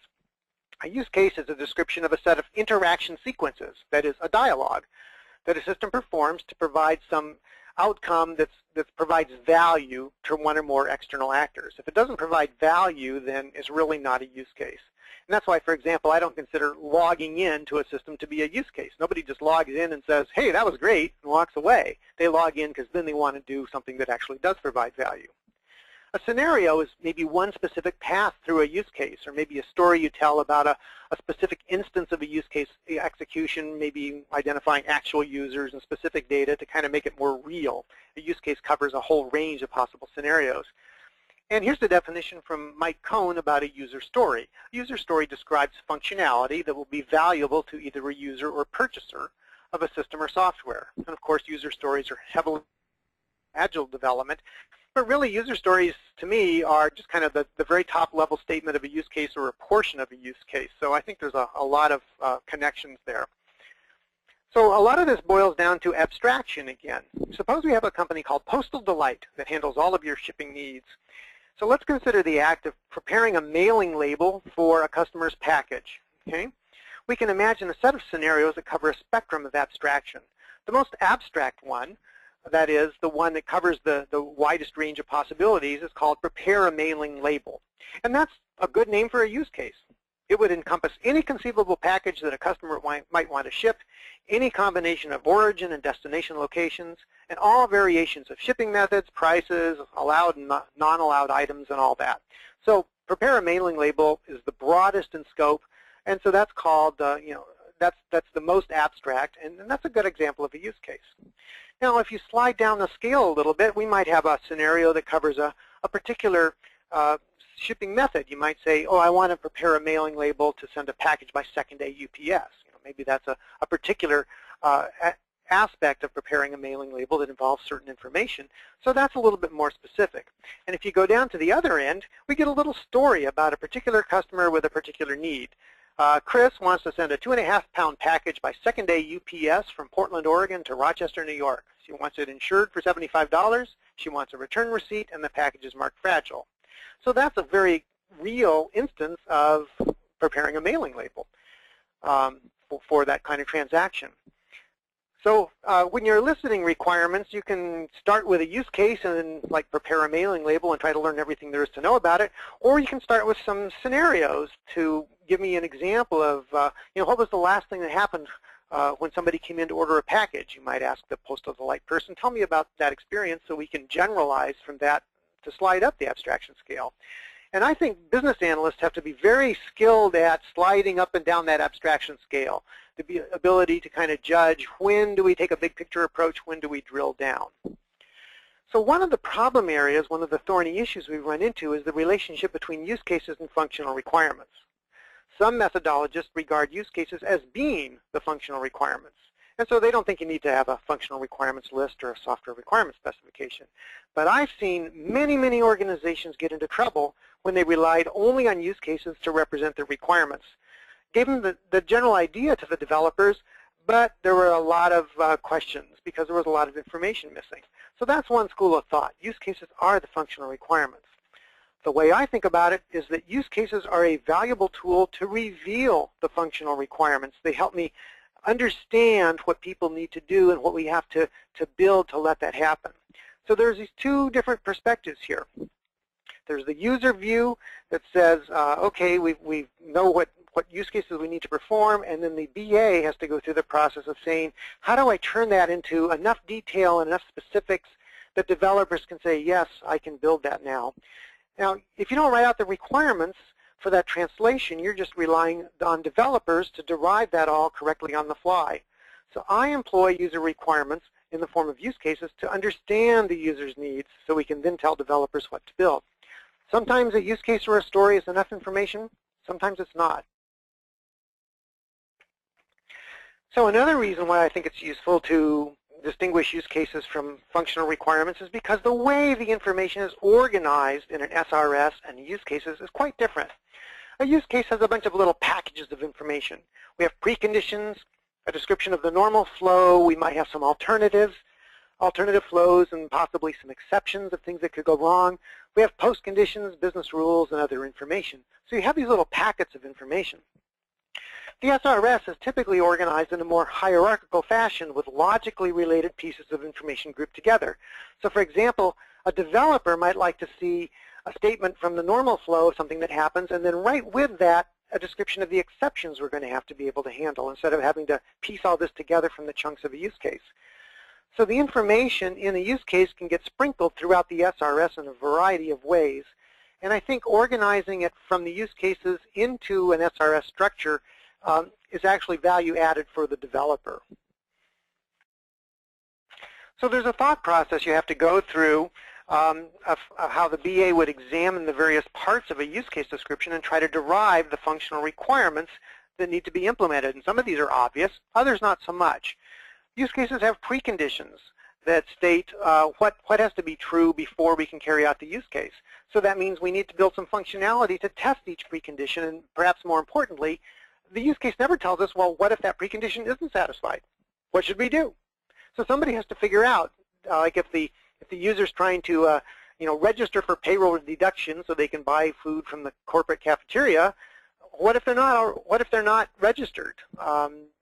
A use case is a description of a set of interaction sequences, that is, a dialogue, that a system performs to provide some outcome that provides value to one or more external actors. If it doesn't provide value, then it's really not a use case. And that's why, for example, I don't consider logging in to a system to be a use case. Nobody just logs in and says, hey, that was great, and walks away. They log in because then they want to do something that actually does provide value. A scenario is maybe one specific path through a use case, or maybe a story you tell about a specific instance of a use case execution, maybe identifying actual users and specific data to kind of make it more real. A use case covers a whole range of possible scenarios. And here's the definition from Mike Cohn about a user story. A user story describes functionality that will be valuable to either a user or purchaser of a system or software. And of course, user stories are heavily agile development. But really, user stories, to me, are just kind of the very top-level statement of a use case or a portion of a use case. So I think there's a lot of connections there. So a lot of this boils down to abstraction again. Suppose we have a company called Postal Delight that handles all of your shipping needs. So let's consider the act of preparing a mailing label for a customer's package. Okay? We can imagine a set of scenarios that cover a spectrum of abstraction. The most abstract one, that is, the one that covers the widest range of possibilities, is called prepare a mailing label. And that's a good name for a use case. It would encompass any conceivable package that a customer might want to ship, any combination of origin and destination locations, and all variations of shipping methods, prices, allowed and non-allowed items, and all that. So prepare a mailing label is the broadest in scope, and so that's called, that's the most abstract, and that's a good example of a use case. Now, if you slide down the scale a little bit, we might have a scenario that covers a particular shipping method. You might say, oh, I want to prepare a mailing label to send a package by second-day UPS. You know, maybe that's a particular aspect of preparing a mailing label that involves certain information. So that's a little bit more specific. And if you go down to the other end, we get a little story about a particular customer with a particular need. Chris wants to send a 2.5-pound package by second-day UPS from Portland, Oregon to Rochester, New York. She wants it insured for $75. She wants a return receipt, and the package is marked fragile. So that's a very real instance of preparing a mailing label for that kind of transaction. So when you're listing requirements, you can start with a use case and then, like, prepare a mailing label and try to learn everything there is to know about it. Or you can start with some scenarios to give me an example of, you know, what was the last thing that happened when somebody came in to order a package? You might ask the postal delight person, tell me about that experience, so we can generalize from that to slide up the abstraction scale. And I think business analysts have to be very skilled at sliding up and down that abstraction scale, the ability to kind of judge when do we take a big picture approach, when do we drill down. So one of the problem areas, one of the thorny issues we run into is the relationship between use cases and functional requirements. Some methodologists regard use cases as being the functional requirements. And so they don't think you need to have a functional requirements list or a software requirement specification. But I've seen many, many organizations get into trouble when they relied only on use cases to represent their requirements. Gave them the general idea to the developers, but there were a lot of questions because there was a lot of information missing. So that's one school of thought. Use cases are the functional requirements. The way I think about it is that use cases are a valuable tool to reveal the functional requirements. They help me understand what people need to do and what we have to build to let that happen. So there's these two different perspectives here. There's the user view that says, okay, we know what use cases we need to perform, and then the BA has to go through the process of saying, how do I turn that into enough detail and enough specifics that developers can say, yes, I can build that now. Now, if you don't write out the requirements for that translation, you're just relying on developers to derive that all correctly on the fly. So I employ user requirements in the form of use cases to understand the user's needs so we can then tell developers what to build. Sometimes a use case or a story is enough information, sometimes it's not. So another reason why I think it's useful to distinguish use cases from functional requirements is because the way the information is organized in an SRS and use cases is quite different. A use case has a bunch of little packages of information. We have preconditions, a description of the normal flow, we might have some alternatives, alternative flows, and possibly some exceptions of things that could go wrong. We have post conditions, business rules, and other information. So you have these little packets of information. The SRS is typically organized in a more hierarchical fashion with logically related pieces of information grouped together. So for example, a developer might like to see a statement from the normal flow of something that happens, and then right with that, a description of the exceptions we're going to have to be able to handle instead of having to piece all this together from the chunks of a use case. So the information in a use case can get sprinkled throughout the SRS in a variety of ways. And I think organizing it from the use cases into an SRS structure is actually value added for the developer. So there's a thought process you have to go through of how the BA would examine the various parts of a use case description and try to derive the functional requirements that need to be implemented. And some of these are obvious, others not so much. Use cases have preconditions that state what has to be true before we can carry out the use case. So that means we need to build some functionality to test each precondition, and perhaps more importantly, the use case never tells us, well, what if that precondition isn't satisfied? What should we do? So somebody has to figure out, like if the user's trying to you know, register for payroll deduction so they can buy food from the corporate cafeteria, what if they're not registered?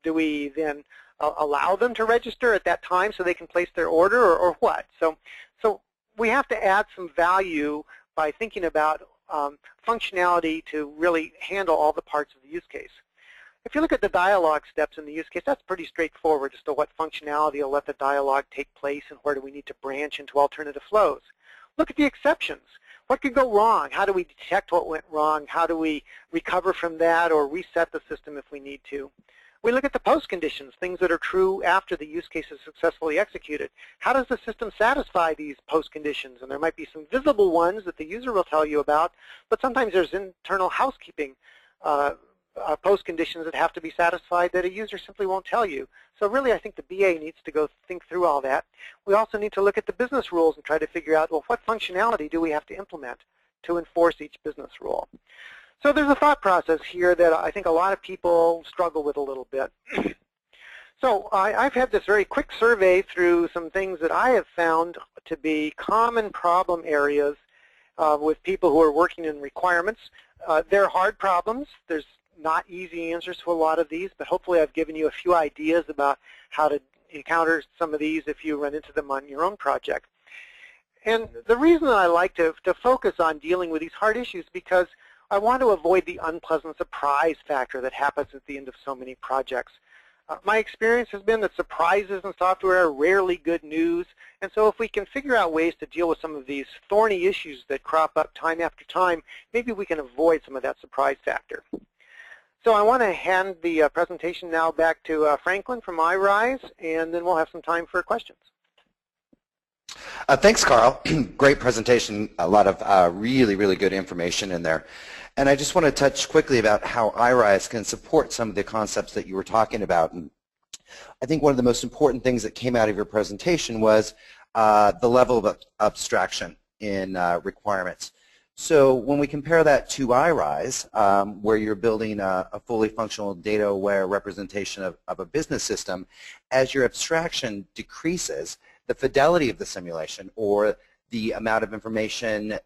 Do we then allow them to register at that time so they can place their order, or what? So we have to add some value by thinking about functionality to really handle all the parts of the use case. If you look at the dialogue steps in the use case, that's pretty straightforward as to what functionality will let the dialogue take place and where do we need to branch into alternative flows. Look at the exceptions. What could go wrong? How do we detect what went wrong? How do we recover from that or reset the system if we need to? We look at the post conditions, things that are true after the use case is successfully executed. How does the system satisfy these post conditions? And there might be some visible ones that the user will tell you about, but sometimes there's internal housekeeping post conditions that have to be satisfied that a user simply won't tell you. So really I think the BA needs to go think through all that. We also need to look at the business rules and try to figure out, well, what functionality do we have to implement to enforce each business rule? So there's a thought process here that I think a lot of people struggle with a little bit. So I've had this very quick survey through some things that I have found to be common problem areas with people who are working in requirements. They're hard problems. There's not easy answers to a lot of these, but hopefully I've given you a few ideas about how to encounter some of these if you run into them on your own project. And the reason that I like to focus on dealing with these hard issues is because I want to avoid the unpleasant surprise factor that happens at the end of so many projects. My experience has been that surprises in software are rarely good news, and so if we can figure out ways to deal with some of these thorny issues that crop up time after time, maybe we can avoid some of that surprise factor. So I want to hand the presentation now back to Franklin from iRise, and then we'll have some time for questions. Thanks, Karl. Great presentation. A lot of really, really good information in there. And I just want to touch quickly about how iRise can support some of the concepts that you were talking about. And I think one of the most important things that came out of your presentation was the level of abstraction in requirements. So when we compare that to iRise, where you're building a fully functional data-aware representation of a business system, as your abstraction decreases, the fidelity of the simulation or the amount of information,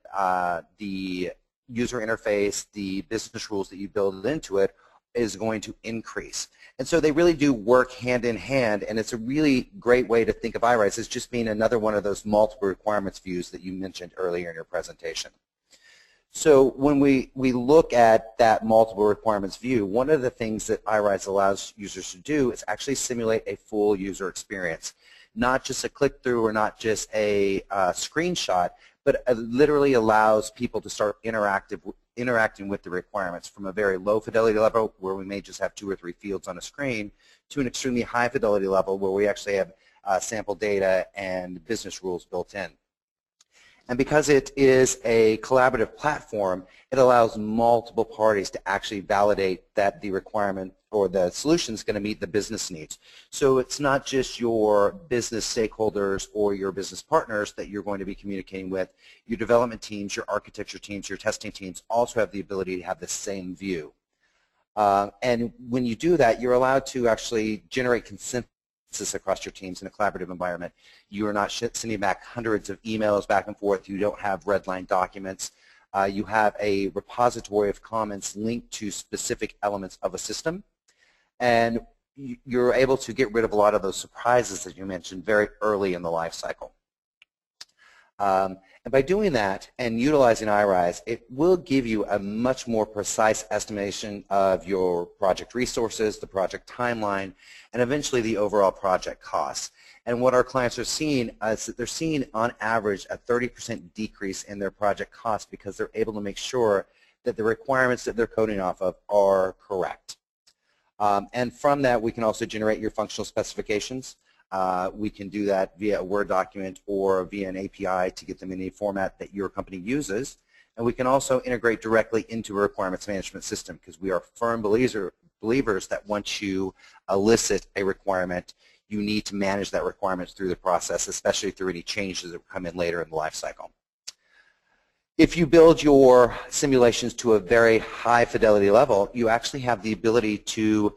the user interface, the business rules that you build into it is going to increase. And so they really do work hand in hand, and it's a really great way to think of iRise as just being another one of those multiple requirements views that you mentioned earlier in your presentation. So when we look at that multiple requirements view, one of the things that iRise allows users to do is actually simulate a full user experience, not just a click-through or not just a screenshot, but literally allows people to start interacting with the requirements from a very low fidelity level where we may just have 2 or 3 fields on a screen to an extremely high fidelity level where we actually have sample data and business rules built in. And because it is a collaborative platform, it allows multiple parties to actually validate that the requirement or the solution is going to meet the business needs. So it's not just your business stakeholders or your business partners that you're going to be communicating with. Your development teams, your architecture teams, your testing teams also have the ability to have the same view. And when you do that, you're allowed to actually generate consensus across your teams in a collaborative environment. You are not sending back hundreds of emails back and forth. You don't have redline documents. You have a repository of comments linked to specific elements of a system. And you're able to get rid of a lot of those surprises that you mentioned very early in the life cycle. And by doing that and utilizing iRise, it will give you a much more precise estimation of your project resources, the project timeline, and eventually the overall project costs. And what our clients are seeing is that they're seeing on average a 30% decrease in their project costs because they're able to make sure that the requirements that they're coding off of are correct. And from that, we can also generate your functional specifications. We can do that via a Word document or via an API to get them in any format that your company uses. And we can also integrate directly into a requirements management system because we are firm believers that once you elicit a requirement, you need to manage that requirement through the process, especially through any changes that come in later in the life cycle. If you build your simulations to a very high fidelity level, you actually have the ability to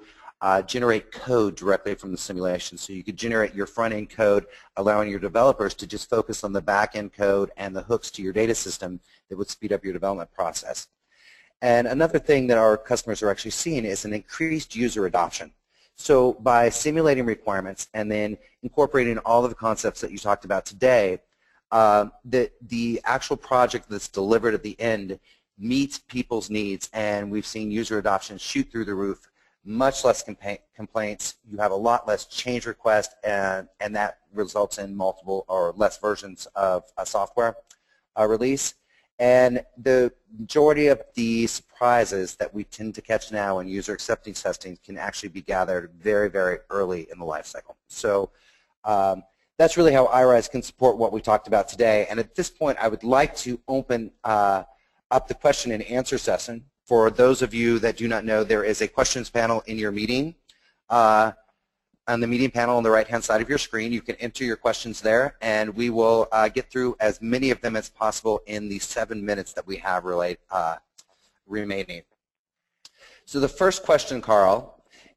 generate code directly from the simulation. So you could generate your front-end code, allowing your developers to just focus on the back-end code and the hooks to your data system that would speed up your development process. And another thing that our customers are actually seeing is an increased user adoption. So by simulating requirements and then incorporating all of the concepts that you talked about today, the actual project that's delivered at the end meets people's needs, and we've seen user adoption shoot through the roof, much less complaints. You have a lot less change requests, and that results in multiple or less versions of a software release. And the majority of the surprises that we tend to catch now in user acceptance testing can actually be gathered very, very early in the life cycle. So that's really how iRise can support what we talked about today. And at this point, I would like to open up the question and answer session. For those of you that do not know, there is a questions panel in your meeting. On the meeting panel on the right-hand side of your screen, you can enter your questions there, and we will get through as many of them as possible in the 7 minutes that we have remaining. So the first question, Karl,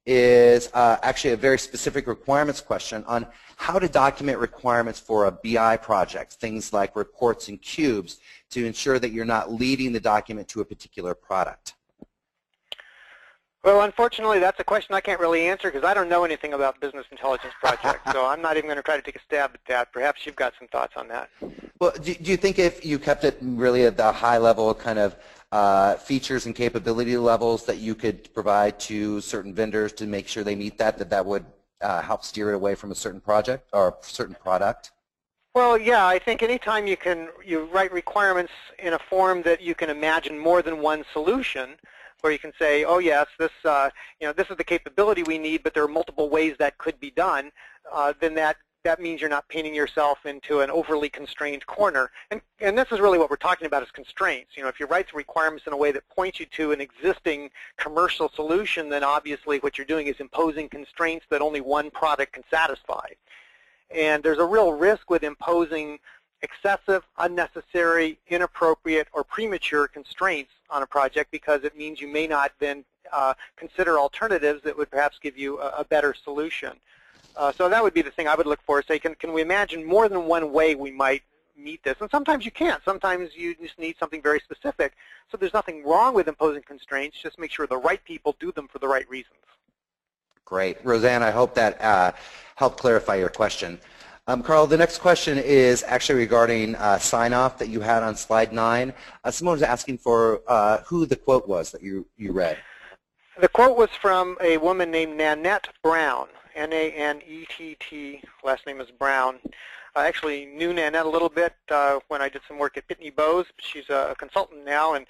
is actually a very specific requirements question on how to document requirements for a BI project, things like reports and cubes, to ensure that you're not leading the document to a particular product. Well, unfortunately, that's a question I can't really answer because I don't know anything about business intelligence projects, so I'm not even going to try to take a stab at that. Perhaps you've got some thoughts on that. Well, do you think if you kept it really at the high level kind of features and capability levels that you could provide to certain vendors to make sure they meet that, that would help steer it away from a certain project or a certain product? Well, yeah, I think anytime you write requirements in a form that you can imagine more than one solution, where you can say, oh yes, this this is the capability we need, but there are multiple ways that could be done, then that means you're not painting yourself into an overly constrained corner. And this is really what we're talking about is constraints. You know, if you write the requirements in a way that points you to an existing commercial solution, then obviously what you're doing is imposing constraints that only one product can satisfy. And there's a real risk with imposing excessive, unnecessary, inappropriate, or premature constraints on a project because it means you may not then consider alternatives that would perhaps give you a better solution. So that would be the thing I would look for, say, can we imagine more than one way we might meet this? And sometimes you can't. Sometimes you just need something very specific. So there's nothing wrong with imposing constraints. Just make sure the right people do them for the right reasons. Great. Roseanne, I hope that helped clarify your question. Karl, the next question is actually regarding sign-off that you had on slide 9. Someone was asking for who the quote was that you read. The quote was from a woman named Nanette Brown, N-A-N-E-T-T, last name is Brown. I actually knew Nanette a little bit when I did some work at Pitney Bowes. She's a consultant now, and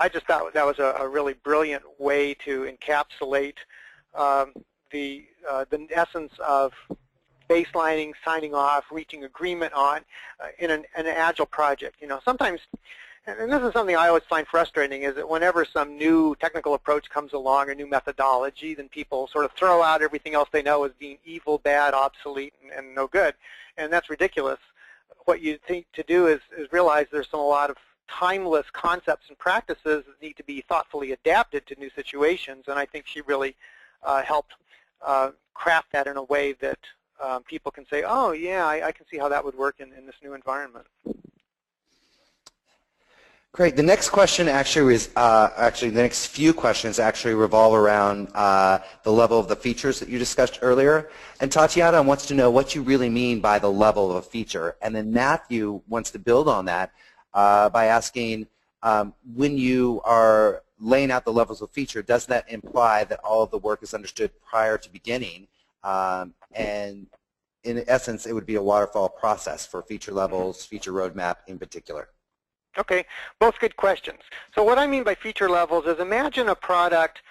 I just thought that was a really brilliant way to encapsulate the essence of baselining, signing off, reaching agreement on in an agile project. You know, sometimes, and this is something I always find frustrating, is that whenever some new technical approach comes along, a new methodology, then people sort of throw out everything else they know as being evil, bad, obsolete, and no good, and that's ridiculous. What you think to do is realize there's a lot of timeless concepts and practices that need to be thoughtfully adapted to new situations, and I think she really helped craft that in a way that people can say, oh, yeah, I can see how that would work in this new environment. Great. The next question actually is, the next few questions actually revolve around the level of the features that you discussed earlier. And Tatiana wants to know what you really mean by the level of a feature. And then Matthew wants to build on that by asking, when you are laying out the levels of feature, does that imply that all of the work is understood prior to beginning? And in essence, it would be a waterfall process for feature levels, feature roadmap in particular. Okay, both good questions. So what I mean by feature levels is imagine a product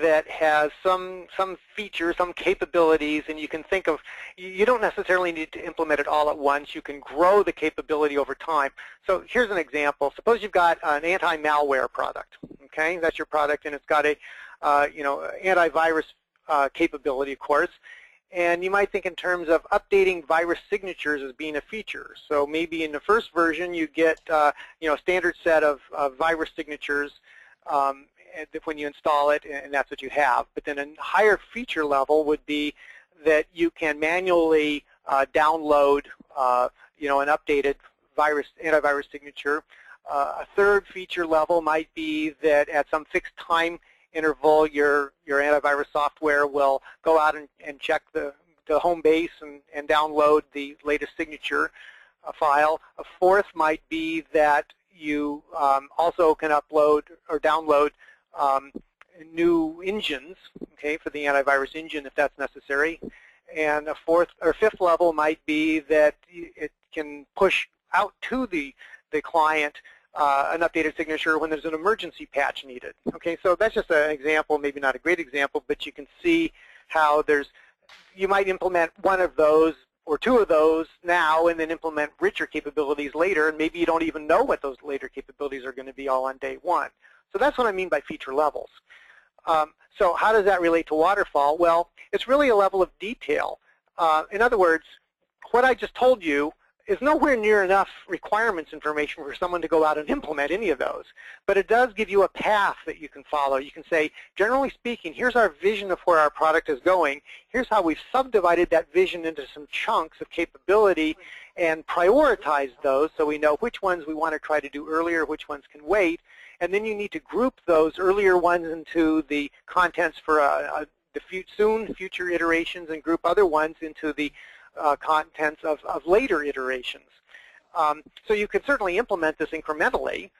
that has some features, some capabilities, and you can think of, you don't necessarily need to implement it all at once. You can grow the capability over time. So here's an example. Suppose you've got an anti-malware product, okay? That's your product, and it's got a, antivirus capability, of course. And you might think in terms of updating virus signatures as being a feature. So maybe in the first version you get a standard set of virus signatures when you install it, and that's what you have. But then a higher feature level would be that you can manually download an updated antivirus signature. A third feature level might be that at some fixed time interval, your antivirus software will go out and check the home base and download the latest signature file. A fourth might be that you also can upload or download new engines, okay, for the antivirus engine if that's necessary. And a fourth or fifth level might be that it can push out to the client an updated signature when there's an emergency patch needed. Okay, so that's just an example, maybe not a great example, but you can see how you might implement one of those or two of those now and then implement richer capabilities later, and maybe you don't even know what those later capabilities are going to be all on day one. So that's what I mean by feature levels. So how does that relate to waterfall? Well, it's really a level of detail. In other words, what I just told you is nowhere near enough requirements information for someone to go out and implement any of those. But it does give you a path that you can follow. You can say, generally speaking, here's our vision of where our product is going. Here's how we've subdivided that vision into some chunks of capability and prioritized those so we know which ones we want to try to do earlier, which ones can wait. And then you need to group those earlier ones into the contents for the future iterations and group other ones into the contents of later iterations. So you can certainly implement this incrementally,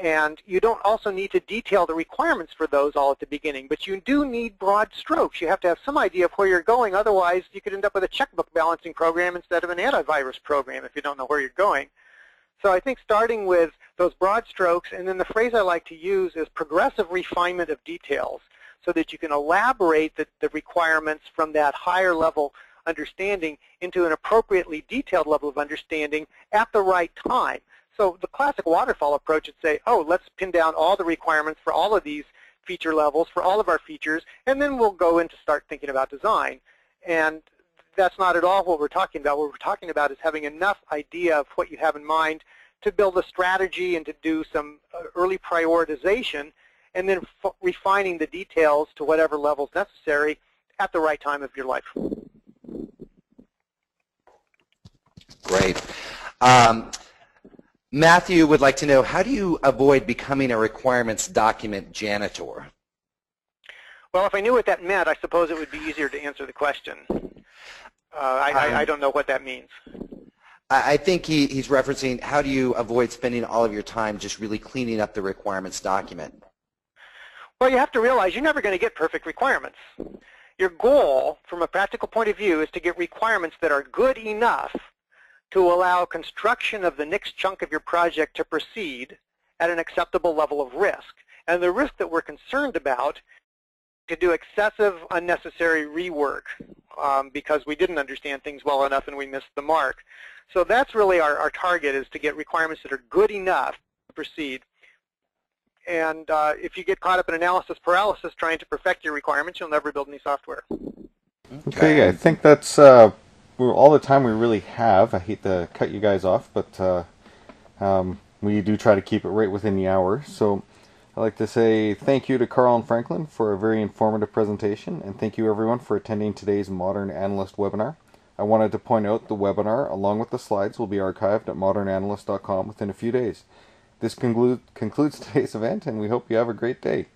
and you don't also need to detail the requirements for those all at the beginning, but you do need broad strokes. You have to have some idea of where you're going, otherwise you could end up with a checkbook balancing program instead of an antivirus program if you don't know where you're going. So I think starting with those broad strokes, and then the phrase I like to use is progressive refinement of details, so that you can elaborate the requirements from that higher level understanding into an appropriately detailed level of understanding at the right time. So the classic waterfall approach would say, oh, let's pin down all the requirements for all of these feature levels, for all of our features, and then we'll go in to start thinking about design. And that's not at all what we're talking about. What we're talking about is having enough idea of what you have in mind to build a strategy and to do some early prioritization, and then refining the details to whatever level is necessary at the right time of your life. Great. Matthew would like to know, how do you avoid becoming a requirements document janitor? Well, if I knew what that meant, I suppose it would be easier to answer the question. I don't know what that means. I think he's referencing, how do you avoid spending all of your time just really cleaning up the requirements document? Well, you have to realize you're never going to get perfect requirements. Your goal, from a practical point of view, is to get requirements that are good enough to allow construction of the next chunk of your project to proceed at an acceptable level of risk. And the risk that we're concerned about to do excessive, unnecessary rework because we didn't understand things well enough and we missed the mark. So that's really our target, is to get requirements that are good enough to proceed. And if you get caught up in analysis paralysis trying to perfect your requirements, you'll never build any software. Okay, I think that's all the time we really have. I hate to cut you guys off, but we do try to keep it right within the hour. So I'd like to say thank you to Karl and Franklin for a very informative presentation, and thank you everyone for attending today's Modern Analyst webinar. I wanted to point out the webinar, along with the slides, will be archived at ModernAnalyst.com within a few days. This concludes today's event, and we hope you have a great day.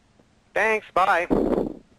Thanks. Bye.